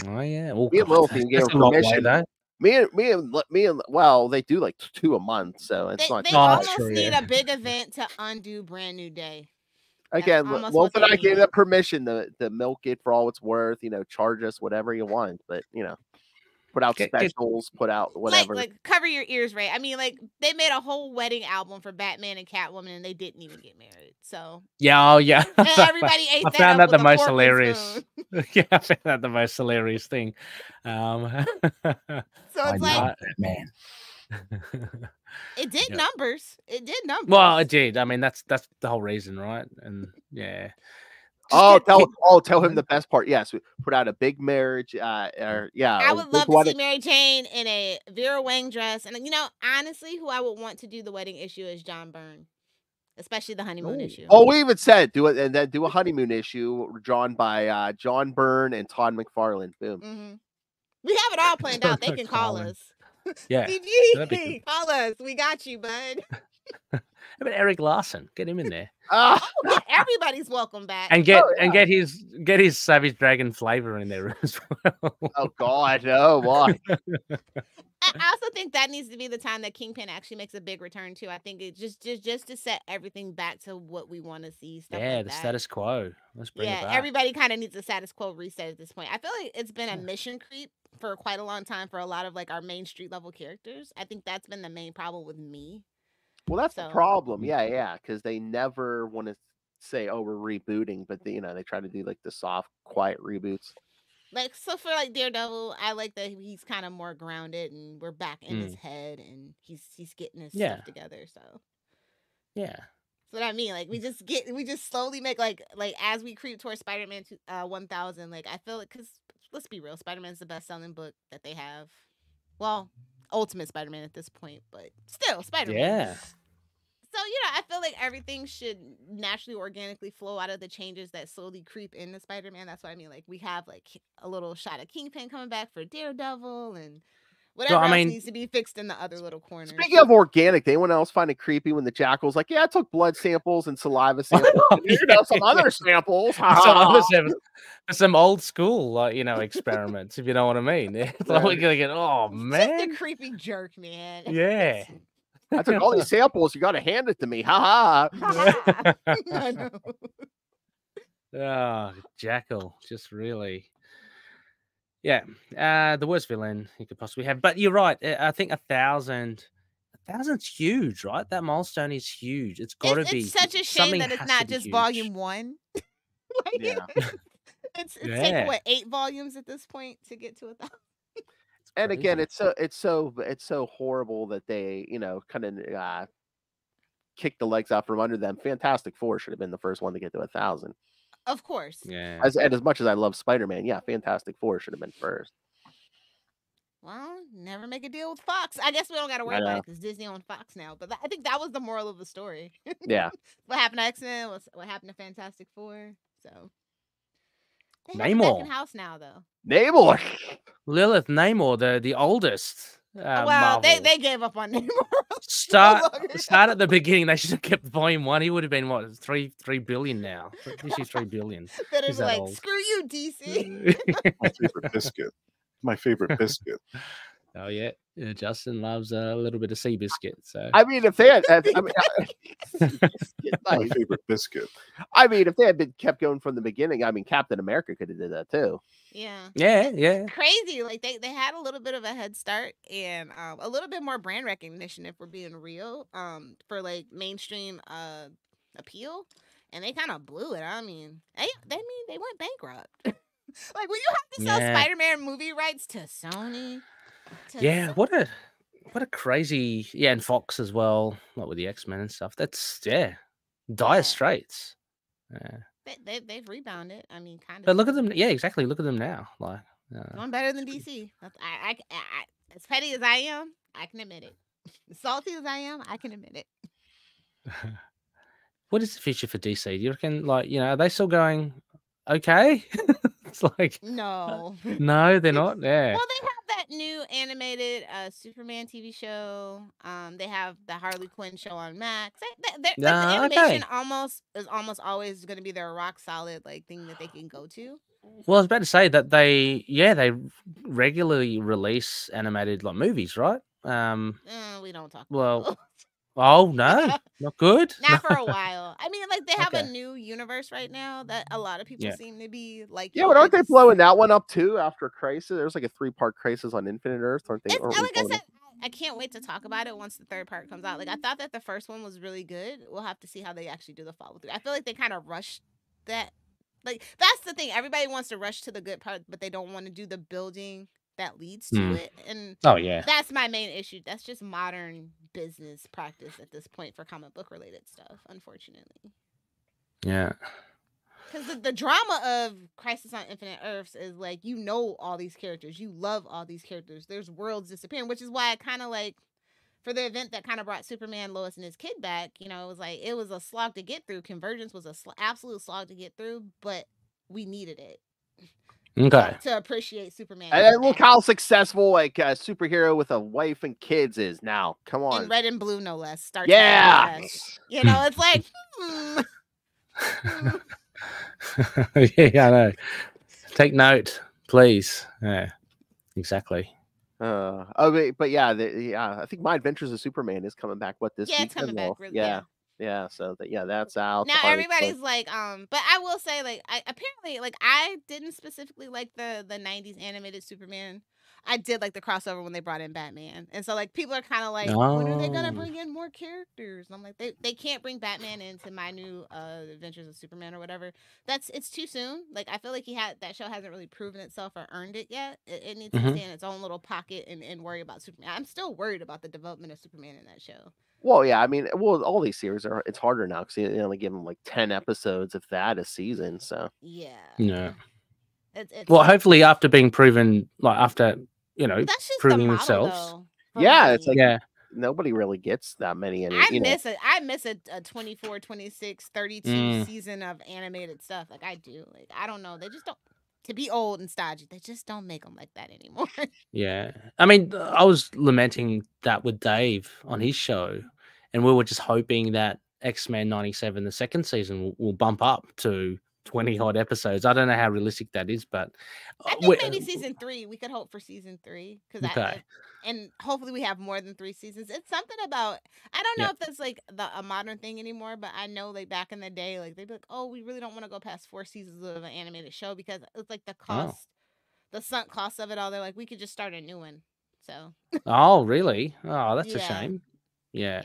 Oh yeah, well, me and Lilith gave permission. Me and well, they do like 2 a month, so it's not. They almost need a big event to undo Brand New Day. Again, Wolf and I gave that permission to milk it for all it's worth. You know, charge us whatever you want, but you know, put out specials, put out whatever. Like cover your ears, Ray. I mean, like they made a whole wedding album for Batman and Catwoman, and they didn't even get married. So yeah, oh yeah, and everybody ate. I found that the most hilarious. Yeah, I found that the most hilarious thing. So it's man, it did numbers. It did numbers. Well, it did. I mean, that's the whole reason, right? And yeah. Tell him the best part. Yes, we put out a big marriage. I would love to see Mary Jane in a Vera Wang dress. And you know, honestly, who I would want to do the wedding issue is John Byrne, especially the honeymoon issue. Oh, we even said do it, and then do a honeymoon issue drawn by John Byrne and Todd McFarlane. Boom. We have it all planned out. They can call us. Yeah, DG, call us. We got you, bud. How about Eric Larson? Get him in there. Yeah, everybody's welcome back. And get his Savage Dragon flavor in there as well. Oh God, oh why? I also think that needs to be the time that Kingpin actually makes a big return too. I think it just to set everything back to what we want to see. Yeah, like the status quo. Let's bring it back. Everybody kind of needs a status quo reset at this point. I feel like it's been a mission creep for quite a long time for a lot of like our main street level characters. I think that's been the main problem with me. Well, that's the problem. Yeah, because they never want to say, oh, we're rebooting, but they try to do like the soft, quiet reboots. Like, so for like Daredevil, I like that he's kind of more grounded and we're back in his head and he's getting his stuff together. So yeah. That's what I mean. Like, we just slowly make like as we creep towards Spider-Man 1000, like I feel like, because let's be real, Spider-Man's the best selling book that they have. Well, Ultimate Spider-Man at this point, but still Spider-Man. Yeah. So, I feel like everything should naturally, organically flow out of the changes that slowly creep into Spider-Man. That's what I mean. Like, we have, like, a little shot of Kingpin coming back for Daredevil and whatever else needs to be fixed in the other little corner. Speaking of organic, did anyone else find it creepy when the Jackal's like, yeah, I took blood samples and saliva samples. Some other samples. Some old school, experiments, if you know what I mean. It's like, oh, man. Just a creepy jerk, man. Yeah. I took all these samples. You got to hand it to me. Ha ha. Oh, Jackal. Just really. Yeah. The worst villain you could possibly have. But you're right. I think 1,000. 1,000's huge, right? That milestone is huge. It's got to be. It's such a shame that it's not just volume one. It's taken, what, 8 volumes at this point to get to 1,000? And again, it's so horrible that they, kind of kick the legs out from under them. Fantastic Four should have been the first one to get to 1,000. Of course. Yeah. As much as I love Spider-Man, yeah, Fantastic Four should have been first. Well, never make a deal with Fox. I guess we don't got to worry about it because Disney owns Fox now. But I think that was the moral of the story. Yeah. What happened to X-Men? What happened to Fantastic Four? So. Namor house now though. Namor, Lilith, Namor, the oldest. Well, they gave up on Namor. Start at the beginning. They should have kept volume one. He would have been what, three billion now. She's 3 billion. That is like old. Screw you, DC. My favorite biscuit. Oh yeah, Justin loves a little bit of sea biscuit. So I mean, if they had, my favorite biscuit. I mean, if they had been kept going from the beginning, I mean, Captain America could have did that too. Yeah, yeah, yeah. Crazy, like they had a little bit of a head start and a little bit more brand recognition, if we're being real, for like mainstream appeal, and they kind of blew it. I mean, they went bankrupt. Like, will you have to sell Spider-Man movie rights to Sony? Yeah, what a crazy and Fox as well, like with the X-Men and stuff. That's dire straits. Yeah. They've rebounded. I mean, kind of. But look at them. Yeah, exactly. Look at them now. Like I'm better than DC. I, as petty as I am, I can admit it. As salty as I am, I can admit it. What is the future for DC? Do you reckon? Like, are they still going? Okay, it's like no, they're not. Yeah. Well, they have new animated Superman TV show. They have the Harley Quinn show on Max. The animation is almost always going to be their rock solid like thing that they can go to. Well, I was about to say that they regularly release animated like movies, right? We don't talk. Well, oh no, not good. Not for a while. I mean, like they have a new universe right now that a lot of people seem to be like. Yeah, but aren't they blowing that one up too after Crisis? There's like a 3-part Crisis on Infinite Earth, aren't they? Like I said, I can't wait to talk about it once the 3rd part comes out. Like I thought that the 1st one was really good. We'll have to see how they actually do the follow through. I feel like they kind of rushed that. Like that's the thing. Everybody wants to rush to the good part, but they don't want to do the building that leads to it. And that's my main issue. That's just modern business practice at this point for comic book related stuff, unfortunately. Yeah. Because the drama of Crisis on Infinite Earths is like, all these characters. You love all these characters. There's worlds disappearing, which is why I kind of like, for the event that kind of brought Superman, Lois, and his kid back, it was like, it was a slog to get through. Convergence was an absolute slog to get through, but we needed it. Okay. To appreciate Superman. And look how successful like a superhero with a wife and kids is now. Come on. In red and blue, no less. It's like yeah, I know. Take note, please. Yeah. Exactly. I think My Adventures of Superman is coming back this week? Yeah, it's coming back really. Yeah. Yeah, so that's out. Now everybody's like, but I will say, like, I apparently, like, I didn't specifically like the 90s animated Superman. I did like the crossover when they brought in Batman. And so like people are kind of like, when are they going to bring in more characters? And I'm like, they can't bring Batman into my new Adventures of Superman or whatever. It's too soon. Like I feel like that show hasn't really proven itself or earned it yet. It needs to stay in its own little pocket and worry about Superman. I'm still worried about the development of Superman in that show. Well, yeah, I mean, well, all these series it's harder now because they only give them like 10 episodes, if that, a season. So yeah. Well, hopefully after being proven, like after, you know, proving themselves. Yeah, it's like nobody really gets that many. I miss a 24, 26, 32 season of animated stuff. Like I do. Like I don't know. They just don't. To be old and stodgy, they just don't make them like that anymore. Yeah, I mean, I was lamenting that with Dave on his show, and we were just hoping that X-Men '97, the second season, will bump up to 20 odd episodes. I don't know how realistic that is, but I think maybe season 3. We could hope for season 3 because and hopefully we have more than 3 seasons. It's something about I don't know if that's like a modern thing anymore, but I know like back in the day, like they'd be like, "Oh, we really don't want to go past 4 seasons of an animated show because it's like the cost, the sunk cost of it all." They're like, "We could just start a new one." So oh, really? Oh, that's a shame. Yeah,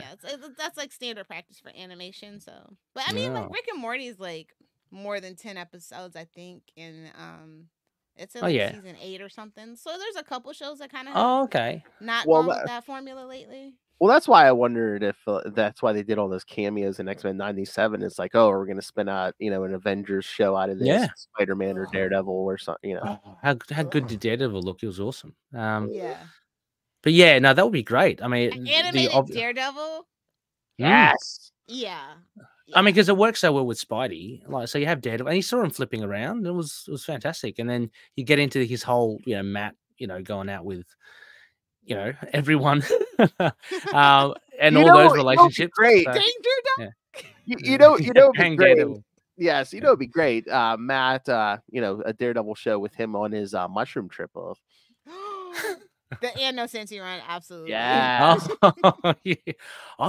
that's like standard practice for animation. So, but I mean, like Rick and Morty is like more than 10 episodes, I think, and it's in like season 8 or something. So there's a couple shows that kind of not gone with that formula lately. Well, that's why I wondered if that's why they did all those cameos in X-Men '97. It's like, oh, we're gonna spin out, you know, an Avengers show out of this, Spider Man or Daredevil or something, you know. Oh, how good did Daredevil look? It was awesome. But yeah, no, that would be great. I mean, animated Daredevil. Yes. Yeah. I mean, because it works so well with Spidey. Like, so you have Daredevil, and you saw him flipping around. It was fantastic. And then you get into his whole, you know, Matt, you know, going out with, you know, everyone, and all those relationships. Great, so, Danger Dog. Yeah. You know, it'd be great. Daredevil. Yes, you know, it'd be great. Matt, you know, a Daredevil show with him on his mushroom trip off. The and no sense you run, absolutely. Yeah. Oh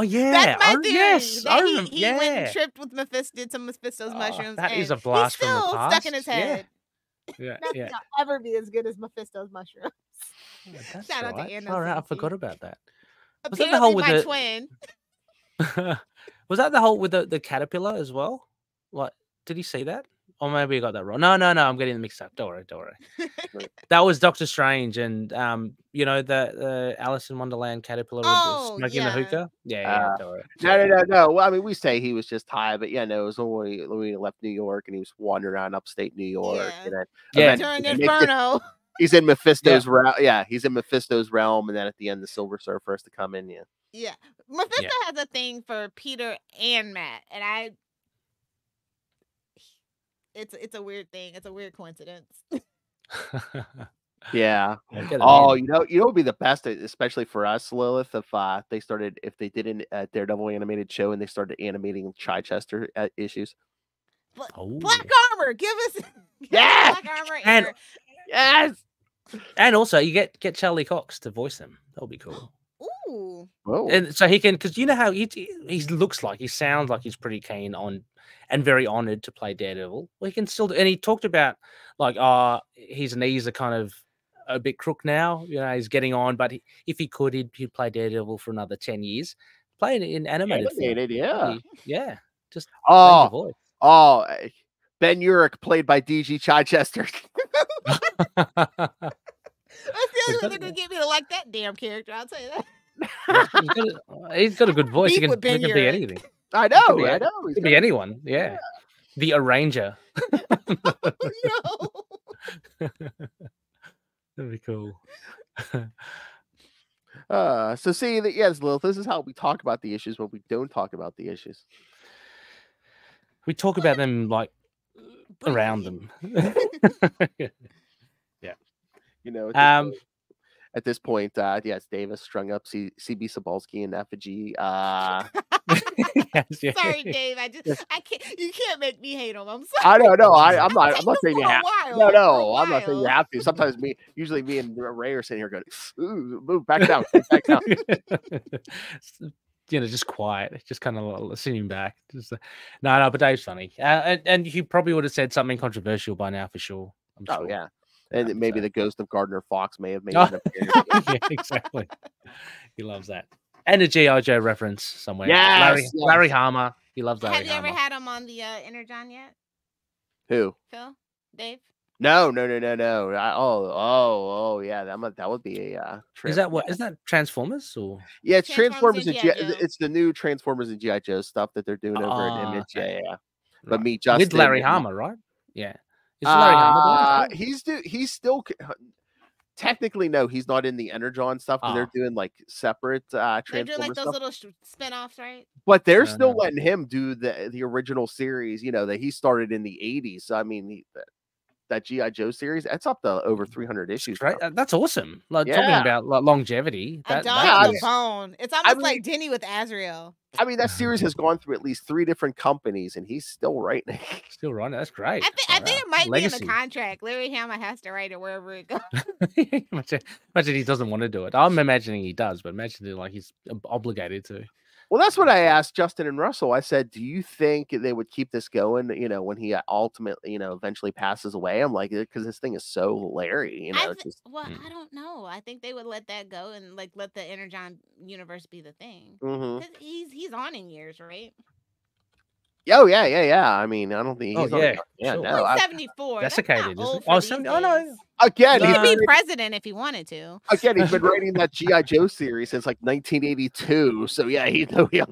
yeah. That's my theory. Yes. That he went and tripped with Mephisto to Mephisto's mushrooms. That is a blast from the past. He's still stuck in his head. Yeah. Nothing will ever be as good as Mephisto's mushrooms. Yeah, that's Shout out to Anna. All right, I forgot about that. Was that the whole with my twin? Was that the whole with the caterpillar as well? What did he say that? Or maybe I got that wrong. No, I'm getting mixed up. Don't worry. That was Doctor Strange and, you know, the Alice in Wonderland caterpillar smoking the hookah. Yeah, don't worry. No. Well, I mean, we say he was just high, but yeah, no, it was when we left New York and he was wandering around upstate New York. Yeah. During Inferno. He's in Mephisto's realm. Yeah, he's in Mephisto's realm. And then at the end, the Silver Surfer has to come in. Yeah. Mephisto has a thing for Peter and Matt. And it's a weird thing. It's a weird coincidence. Yeah. Oh, you know, it'd be the best, especially for us, Lilith, if they did an Daredevil animated show and they started animating Chichester issues. Black Armor, give us Black Armor, and also you get Charlie Cox to voice them. That'll be cool. Ooh. Whoa. And so he can, because you know how he looks like, he sounds like he's pretty keen on and very honored to play Daredevil. Well, he can still, and he talked about like, his knees are kind of a bit crook now. You know, he's getting on, but if he could, he'd play Daredevil for another 10 years. Play it in animated, yeah. Just Ben Urich played by D.G. Chichester. I feel like they're gonna get me to like that damn character. I'll tell you that. He's got a good voice. He can be anything. I know. He could be anyone. Yeah. The arranger. Oh, no. That'd be cool. So see that, yes, Lilith, this is how we talk about the issues when we don't talk about the issues. We talk about them like around them. Yeah. You know, at this point, yes, Dave has strung up C.B. Cebulski in effigy. Sorry, Dave. I can't. You can't make me hate him. I'm sorry. I don't know. I'm not saying you have. No. I'm not saying you have to. Sometimes usually me and Ray are sitting here going, "Ooh, move back down, back down." You know, just quiet, just kind of sitting back. Just, no. But Dave's funny, and he probably would have said something controversial by now for sure. I'm sure. Oh yeah. And maybe the ghost of Gardner Fox may have made an appearance. Yeah, exactly. He loves that. And a G.I. Joe reference somewhere. Yes, Larry Hama. He loves that. Have you ever had him on the Energon yet? Who? Phil? Dave? No. Yeah. That would be a trip. Is that what? Is that Transformers or? Yeah, it's Transformers and G.I. It's the new Transformers and G.I. Joe stuff that they're doing over at Image. Okay. Yeah. But right. With Larry Hama, right? Yeah. Is Larry Hama there? He's still. Technically, no, he's not in the Energon stuff. They're doing like separate Transformers. They're doing like those little spin-offs, right? But they're still letting him do the original series, you know, that he started in the 80s. So, I mean, that G.I. Joe series, that's up to over 300 issues. Right? That's awesome. Like talking about like, longevity. That is... bone. It's almost like Denny with Azrael. I mean, that series has gone through at least 3 different companies, and he's still writing. Still writing. That's great. I think it might be in the contract. Larry Hama has to write it wherever it goes. Imagine he doesn't want to do it. I'm imagining he does, but imagine like he's obligated to. Well, that's what I asked Justin and Russell. I said, do you think they would keep this going, you know, when he ultimately, you know, eventually passes away? I'm like, because this thing is so Larry, you know. I don't know. I think they would let that go and like let the Energon universe be the thing. Because he's on in years, right? Oh, yeah. I mean, I don't think he's on. No, like 74. Desiccated, isn't it? Oh, 70, oh, no. Again, he could be president if he wanted to. Again, he's been writing that G.I. Joe series since like 1982. So, yeah, he's no young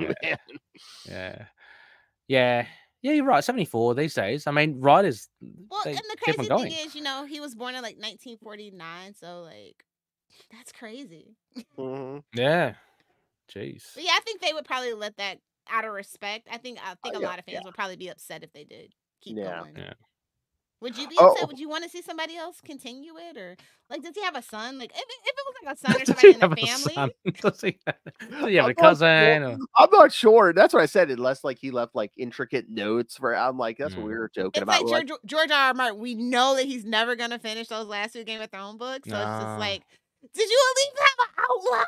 man. Yeah, you're right. 74 these days. I mean, writers. Well, and the crazy thing is, you know, he was born in like 1949. So, like, that's crazy. Yeah. Jeez. But yeah, I think they would probably let that. Out of respect, I think a lot of fans would probably be upset if they did keep going. Yeah. Would you be upset? Would you want to see somebody else continue it, or like, does he have a son? Like, if it was like a son or somebody in the family, does he have a cousin? Or... I'm not sure. That's what I said. Unless like he left like intricate notes for. I'm like, that's what we were joking about. Like George R. R. Martin. We know that he's never gonna finish those last 2 Game of Thrones books, so it's just like, did you at least have an outline?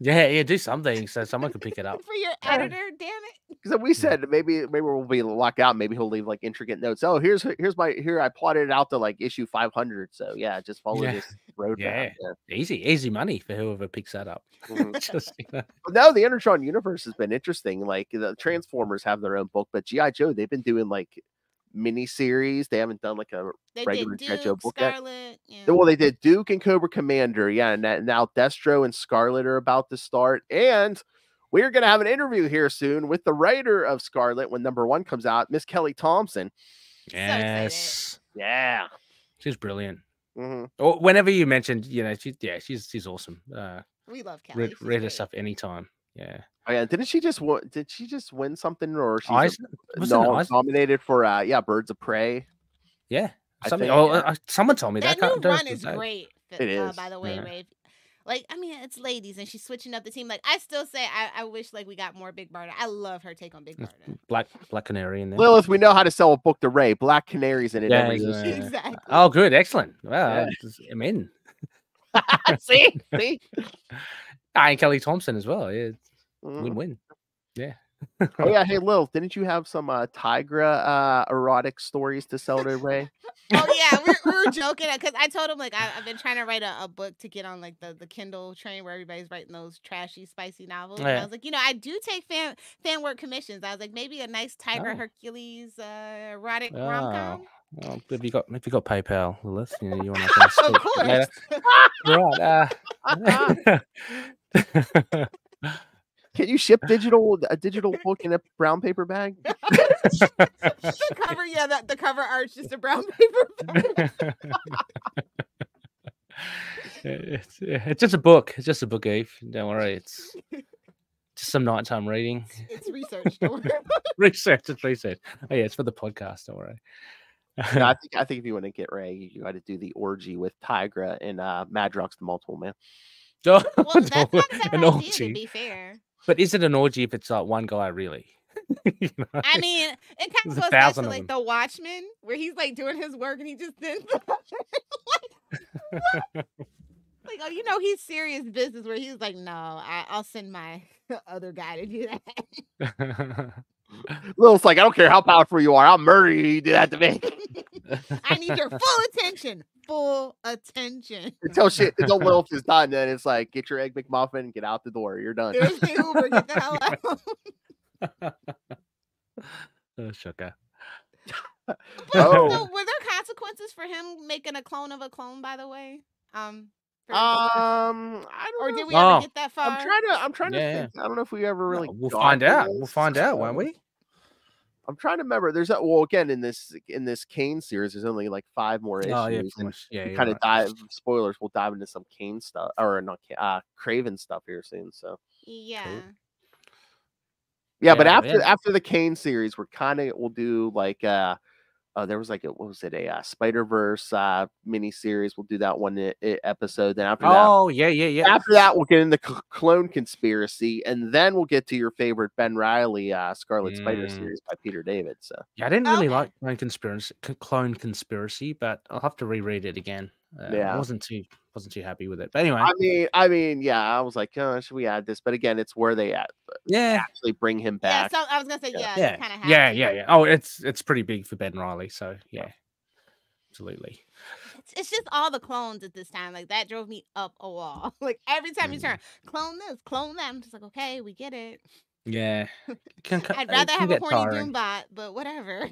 Yeah, do something so someone can pick it up. For your editor, damn it. Because we said maybe we'll be locked out. Maybe he'll leave like intricate notes. Oh, here I plotted it out to like issue 500. So yeah, just follow this road. Yeah, easy money for whoever picks that up. Just, you know. No, the Energon universe has been interesting. Like the Transformers have their own book, but G.I. Joe they've been doing like mini series. They haven't done like a regular G.I. Joe book yet. Well, they did Duke and Cobra Commander, and now Destro and Scarlet are about to start, and we're gonna have an interview here soon with the writer of Scarlet when #1 comes out, Miss Kelly Thompson. Yes, she's brilliant. Or whenever you mentioned, you know, she's awesome. We love Kelly. Read her stuff anytime. Didn't she just win something, or she's nominated for Birds of Prey? Yeah. Someone told me that. That new run is great. It is. By the way, Ray. Like, I mean, it's ladies, and she's switching up the team. Like, I still say, I wish like we got more Big Barda. I love her take on Big Barda. Black Canary in there. Lilith, we know how to sell a book to Ray. Black Canary's in it. Exactly. Oh, good, excellent. Wow, I'm in. See. And Kelly Thompson as well. Yeah, win. Yeah. Hey, Lil, didn't you have some Tigra erotic stories to sell to Ray? we were joking because I told him like I've been trying to write a book to get on like the Kindle train where everybody's writing those trashy, spicy novels. And I was like, you know, I do take fan work commissions. I was like, maybe a nice Tigra Hercules erotic rom-com. Well, if you got PayPal, Lilith, you know, you want to of course. Later. Right. Can you ship a digital book in a brown paper bag? The cover, the cover art's just a brown paper bag. It's just a book. It's just a book, Eve. Don't worry. It's just some nighttime reading. It's research. Don't worry. It's research. Oh yeah, it's for the podcast. Don't worry. No, I think if you want to get Ray, you got to do the orgy with Tigra and Madrox the Multiple Man. Well, that's not an orgy, to be fair. But is it an orgy if it's like one guy really? You know? I mean, it kind of goes back to like The Watchmen, where he's like doing his work and he just did like, oh, you know, he's serious business. Where he's like, no, I'll send my other guy to do that. Lil's like, I don't care how powerful you are, I'll murder you. You do that to me. I need your full attention. full attention. Until Wilf is done, then it's like, get your Egg McMuffin and get out the door. You're done. There's the Uber. Get the hell out. Oh, sugar. But, oh. So, were there consequences for him making a clone of a clone, by the way? I don't know. Or did we ever get that far? I'm trying to think. I don't know if we ever really. We'll find out. We'll find out, won't we? I'm trying to remember. There's that. Well, again, in this Kane series, there's only like 5 more issues. Oh, yeah, yeah, kind of dive. Spoilers. We'll dive into some Kane stuff, or not Craven stuff here soon. So yeah. Cool. Yeah, but after the Kane series, we'll do like there was like a Spider-Verse mini series. We'll do that one episode. Then after that, after that, we'll get into Clone Conspiracy, and then we'll get to your favorite Ben Reilly Scarlet Spider series by Peter David. So yeah, I didn't really like Clone Conspiracy, but I'll have to reread it again. Yeah, I wasn't too happy with it, but anyway. I mean, yeah, I was like, oh, should we add this? But again, it's where they at. Yeah, actually bring him back. Yeah, so I was gonna say, yeah. Oh, it's pretty big for Ben Reilly, so yeah, absolutely. It's just all the clones at this time. Like that drove me up a wall. Like every time you turn, clone this, clone that. I'm just like, okay, we get it. Yeah, I'd rather have a horny Doombot, but whatever.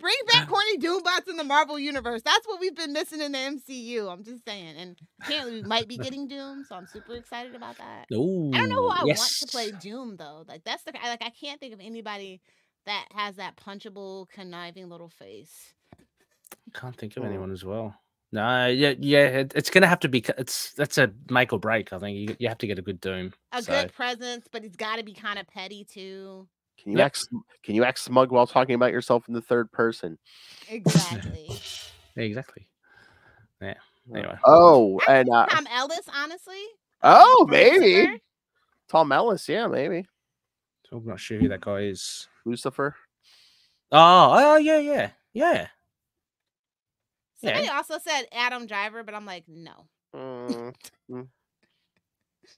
Bring back corny Doombots in the Marvel universe. That's what we've been missing in the MCU. I'm just saying. And apparently we might be getting Doom, so I'm super excited about that. Ooh, I don't know who I want to play Doom though. Like that's the like I can't think of anybody that has that punchable, conniving little face. I can't think of anyone as well. No, it's gonna have to be. That's a make or break. I think you have to get a good Doom, good presence, but he's got to be kind of petty too. Can you act smug while talking about yourself in the third person? Exactly. Exactly. Yeah. Anyway. Oh, and Tom Ellis, honestly. Oh, maybe. Tom Ellis, yeah, maybe. I'm not sure who that guy is. Lucifer. Oh, yeah. Somebody also said Adam Driver, but I'm like, no.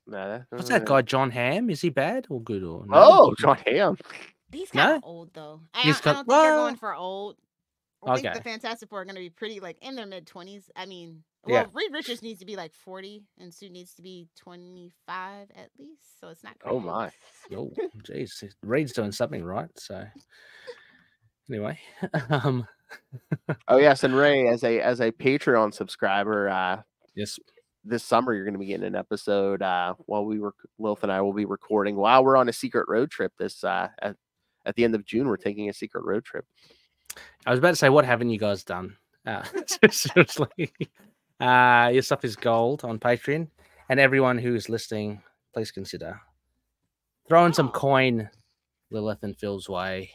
No, what's that guy, John Hamm? Is he bad or good or no? Oh, John Hamm. He's kind of old though. I don't think they're going for old. I think the Fantastic Four are going to be pretty like in their mid-20s. I mean, Reed Richards needs to be like 40, and Sue needs to be 25 at least. So it's not. Crazy. Oh my! Oh, jeez, Reed's doing something right. So anyway, oh yes, and Ray, as a Patreon subscriber, yes. This summer, you're going to be getting an episode while Lilith and I will be recording while we're on a secret road trip. This at the end of June, we're taking a secret road trip. I was about to say, what haven't you guys done? Seriously, your stuff is gold on Patreon, and everyone who's listening, please consider throwing some coin Lilith and Phil's way.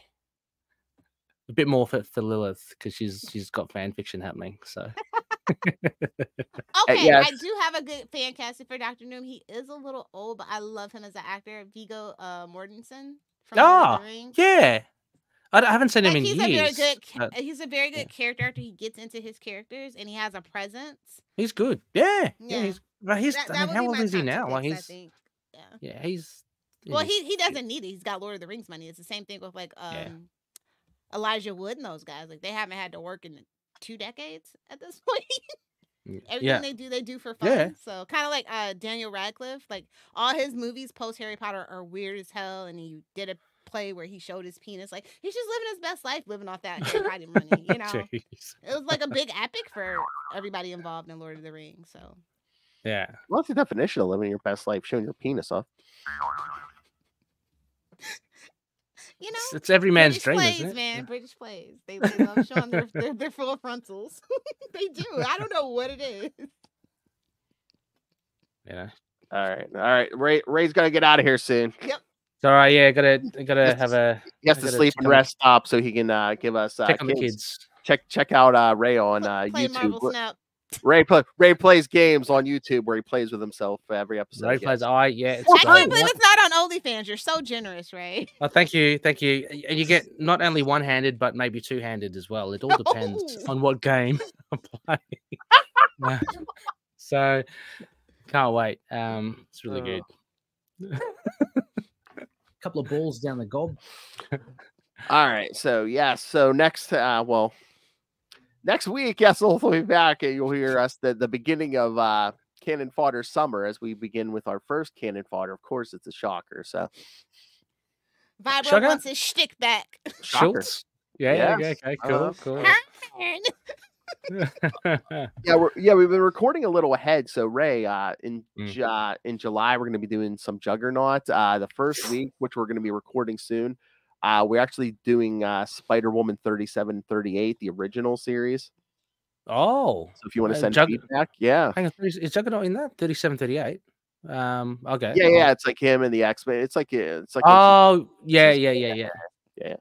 A bit more for Lilith because she's got fan fiction happening, so. Okay, yes. I do have a good fan casting for Dr. Noom. He is a little old, but I love him as an actor. Viggo Mortensen from The Ring. Yeah, I haven't seen him in years. He's a very good character actor. He gets into his characters and he has a presence. He's good. Yeah. I mean, how old is he now? Like he doesn't need it. He's got Lord of the Rings money. It's the same thing with like Elijah Wood and those guys. Like they haven't had to work in 2 decades at this point. Everything they do for fun. Yeah. So kind of like Daniel Radcliffe, like all his movies post Harry Potter are weird as hell, and he did a play where he showed his penis. Like he's just living his best life, living off that Harry Potter money. You know, it was like a big epic for everybody involved in Lord of the Rings. So yeah, what's the definition of living your best life? Showing your penis off. You know, it's every man's dream, isn't it? Man, British plays. They love showing their full frontals. They do. I don't know what it is. Yeah. All right. Ray's got to get out of here soon. Yep. It's all right. Yeah, gotta have a. He has to sleep and rest up so he can give us check on the kids. Check out Ray on YouTube. Marvel Snap. Ray plays games on YouTube where he plays with himself every episode. I can't believe it's not on OnlyFans. You're so generous, Ray. Oh, thank you. And you get not only one-handed, but maybe two-handed as well. It all depends on what game I'm playing. So can't wait. It's really good. A couple of balls down the gob. All right. So next, Next week, yes, we'll be back, and you'll hear us the beginning of Cannon Fodder Summer as we begin with our first Cannon Fodder. Of course, it's a shocker. So, Vibro wants his shtick back. Schultz. Yeah, yes. Yeah, okay, cool. We've been recording a little ahead. So Ray, in July, we're going to be doing some Juggernaut. The first week, which we're going to be recording soon, we're actually doing Spider-Woman 3738, the original series. Oh, so if you want to send feedback, yeah, hang on, is Juggernaut in that 3738? Okay, yeah, it's like him and the X-Men. It's like yeah,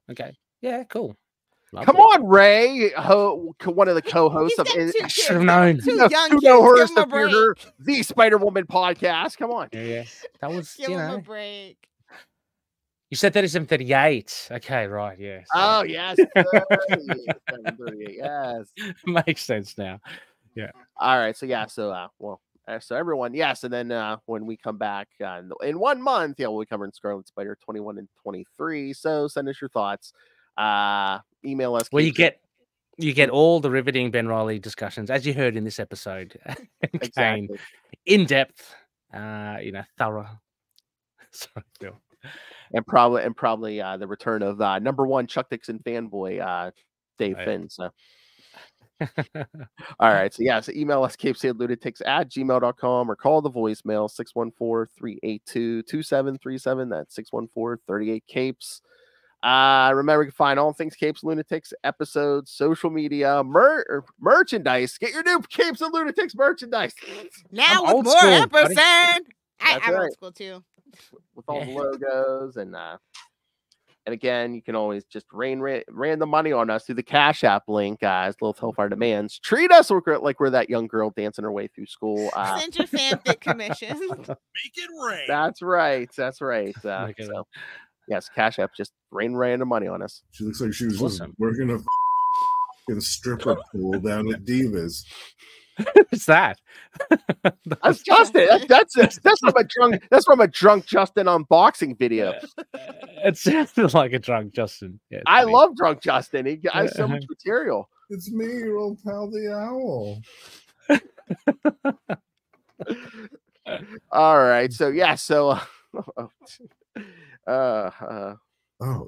okay, yeah, cool. Lovely. Come on, Ray, one of the co-hosts of I should have known. The Spider-Woman podcast. Come on. Yeah. That was give him a break. You said 3738. Okay, right, yeah. So. Oh, yes. 3738. Yes. Makes sense now. Yeah. All right. So yeah, so everyone, yes, and then when we come back in 1 month, yeah, we'll be covering Scarlet Spider 21 and 23. So send us your thoughts. Email us. Well, you get all the riveting Ben Reilly discussions, as you heard in this episode. Exactly. Kane, in depth, thorough. Sorry, Bill. And probably the return of number one Chuck Dixon fanboy, Dave Finn. So. All right. So yeah. So email us capesandlunatics@gmail.com or call the voicemail 614-382-2737. That's 614-38 capes. Remember, you can find all things Capes and Lunatics, episodes, social media, merchandise. Get your new Capes and Lunatics merchandise. Now I'm with more school, episode. I'm old school too. With all the logos and again, you can always just random money on us through the Cash App link, as Lilith Hellfire demands. Treat us like we're that young girl dancing her way through school. Send your fanfic commission. Make it rain. That's right. Yes, Cash App, just random money on us. She looks like she was working in a stripper pool down at Divas. What's that? That's Justin. That's from a drunk Justin unboxing video. It sounded like a drunk Justin. Yeah, I love drunk Justin. He has so much material. It's me, your old pal, the owl. All right. So yeah. So. Oh,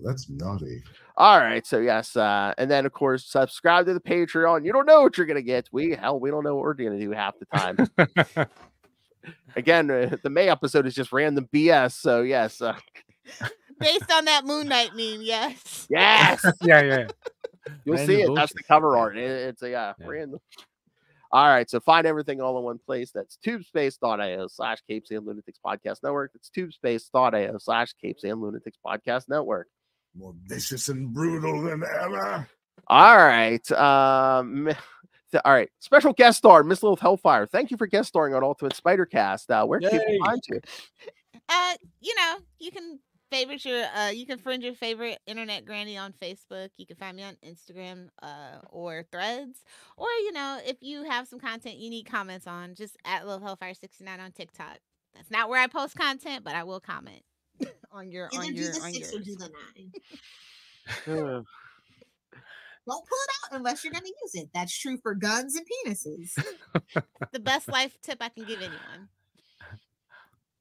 that's naughty. All right, so yes, and then of course subscribe to the Patreon. You don't know what you're gonna get. We don't know what we're gonna do half the time. Again, the May episode is just random BS. So yes, based on that Moon Knight meme, yes, yeah. You'll see it. That's the cover art. It's random. All right, so find everything all in one place. That's tubespace.io/Capes and Lunatics Podcast Network. That's tubespace.io/Capes and Lunatics Podcast Network. More vicious and brutal than ever. All right. All right. Special guest star, Miss Lilith Hellfire. Thank you for guest starring on Ultimate Spider-Cast. Where can people find you? You can favorite your you can friend your favorite internet granny on Facebook. You can find me on Instagram or Threads, or if you have some content you need comments on, just at Lil Hellfire 69 on TikTok. That's not where I post content, but I will comment on your or do the 9. Don't pull it out unless you're going to use it. That's true for guns and penises. The best life tip I can give anyone.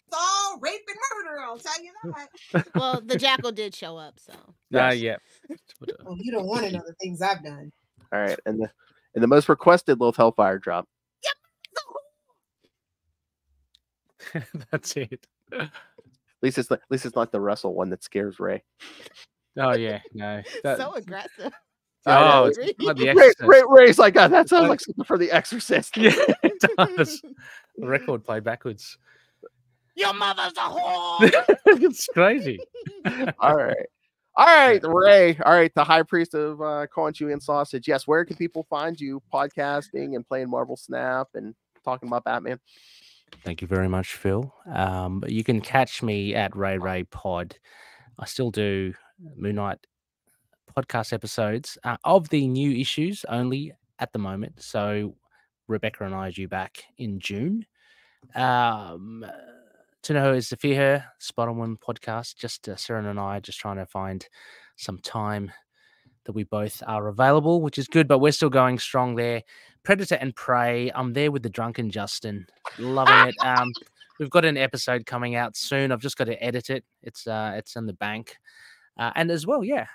It's all rape and murder, I'll tell you that. Well, the jackal did show up, so. Yeah. Well, you don't want to know the things I've done. All right, and the most requested Lilith Hellfire drop. Yep. That's it. At least it's not the Russell one that scares Ray. Oh yeah, no. So aggressive. Oh, Ray's like, God, that sounds like something for The Exorcist. Yeah, it does. The record play backwards. Your mother's a whore. It's crazy. All right, Ray. All right, the High Priest of Conchu and Sausage. Yes, where can people find you podcasting and playing Marvel Snap and talking about Batman? Thank you very much, Phil. You can catch me at Ray Pod. I still do Moon Knight podcast episodes of the new issues only at the moment. So Rebecca and I are due back in June. To know is the Fear Her Spot On One podcast. Just Sarah and I just trying to find some time that we both are available, which is good, but we're still going strong there. Predator and Prey. I'm there with the Drunken Justin. Loving it. We've got an episode coming out soon. I've just got to edit it. It's in the bank. And as well, yeah,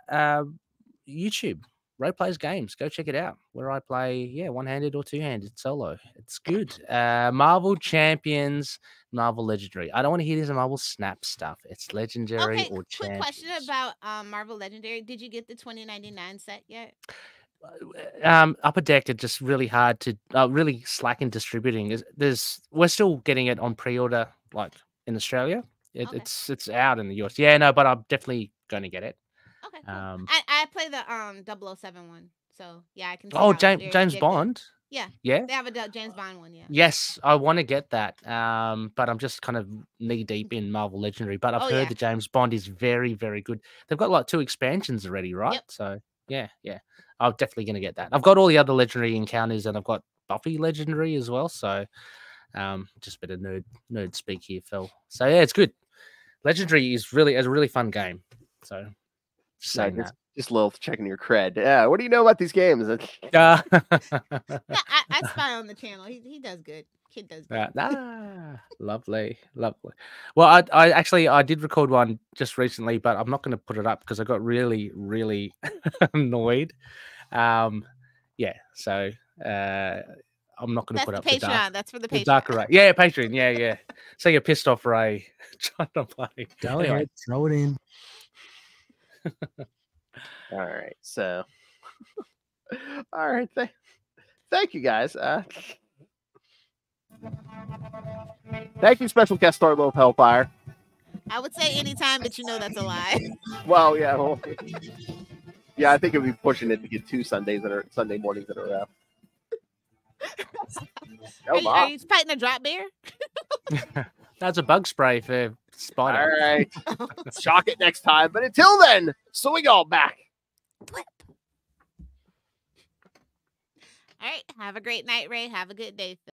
YouTube, Ray Plays Games. Go check it out, where I play, yeah, one-handed or two-handed solo. It's good. Marvel Champions, Marvel Legendary. I don't want to hear this Marvel Snap stuff. It's Legendary or Champions. Quick question about Marvel Legendary. Did you get the $20.99 set yet? Upper Deck are just really hard to really slack in distributing. We're still getting it on pre-order, like in Australia. It's out in the US. Yeah, no, but I'm definitely going to get it. Okay. Cool. I play the 007 one, so yeah, I can. Oh, James Bond. Yeah. Yeah. They have a James Bond one. Yeah. Yes, I want to get that. But I'm just kind of knee deep in Marvel Legendary. But I've heard the James Bond is very, very good. They've got like 2 expansions already, right? Yep. So yeah, yeah. I'm definitely going to get that. I've got all the other Legendary encounters, and I've got Buffy Legendary as well. So, just a bit of nerd speak here, Phil. So yeah, it's good. Legendary is a really fun game. So, just love checking your cred. Yeah, what do you know about these games? Yeah, I spy on the channel. He does good. Kid does good. Lovely, lovely. Well, I did record one just recently, but I'm not going to put it up because I got really, really annoyed. Yeah, so I'm not going to put up the Patreon. That's for the Patreon. Darker, yeah, Patreon. Yeah, yeah. So you're pissed off, Ray. Trying to play. Go ahead, throw it in. All right, so all right, thank you guys. Thank you, special guest star Love Hellfire. I would say anytime, but you know that's a lie. Well, yeah, I think it'd be pushing it to get 2 Sunday mornings in a row. Are you fighting a drop bear? That's a bug spray for Spider. All right. Shock it next time. But until then, so we all back. All right. Have a great night, Ray. Have a good day, Phil.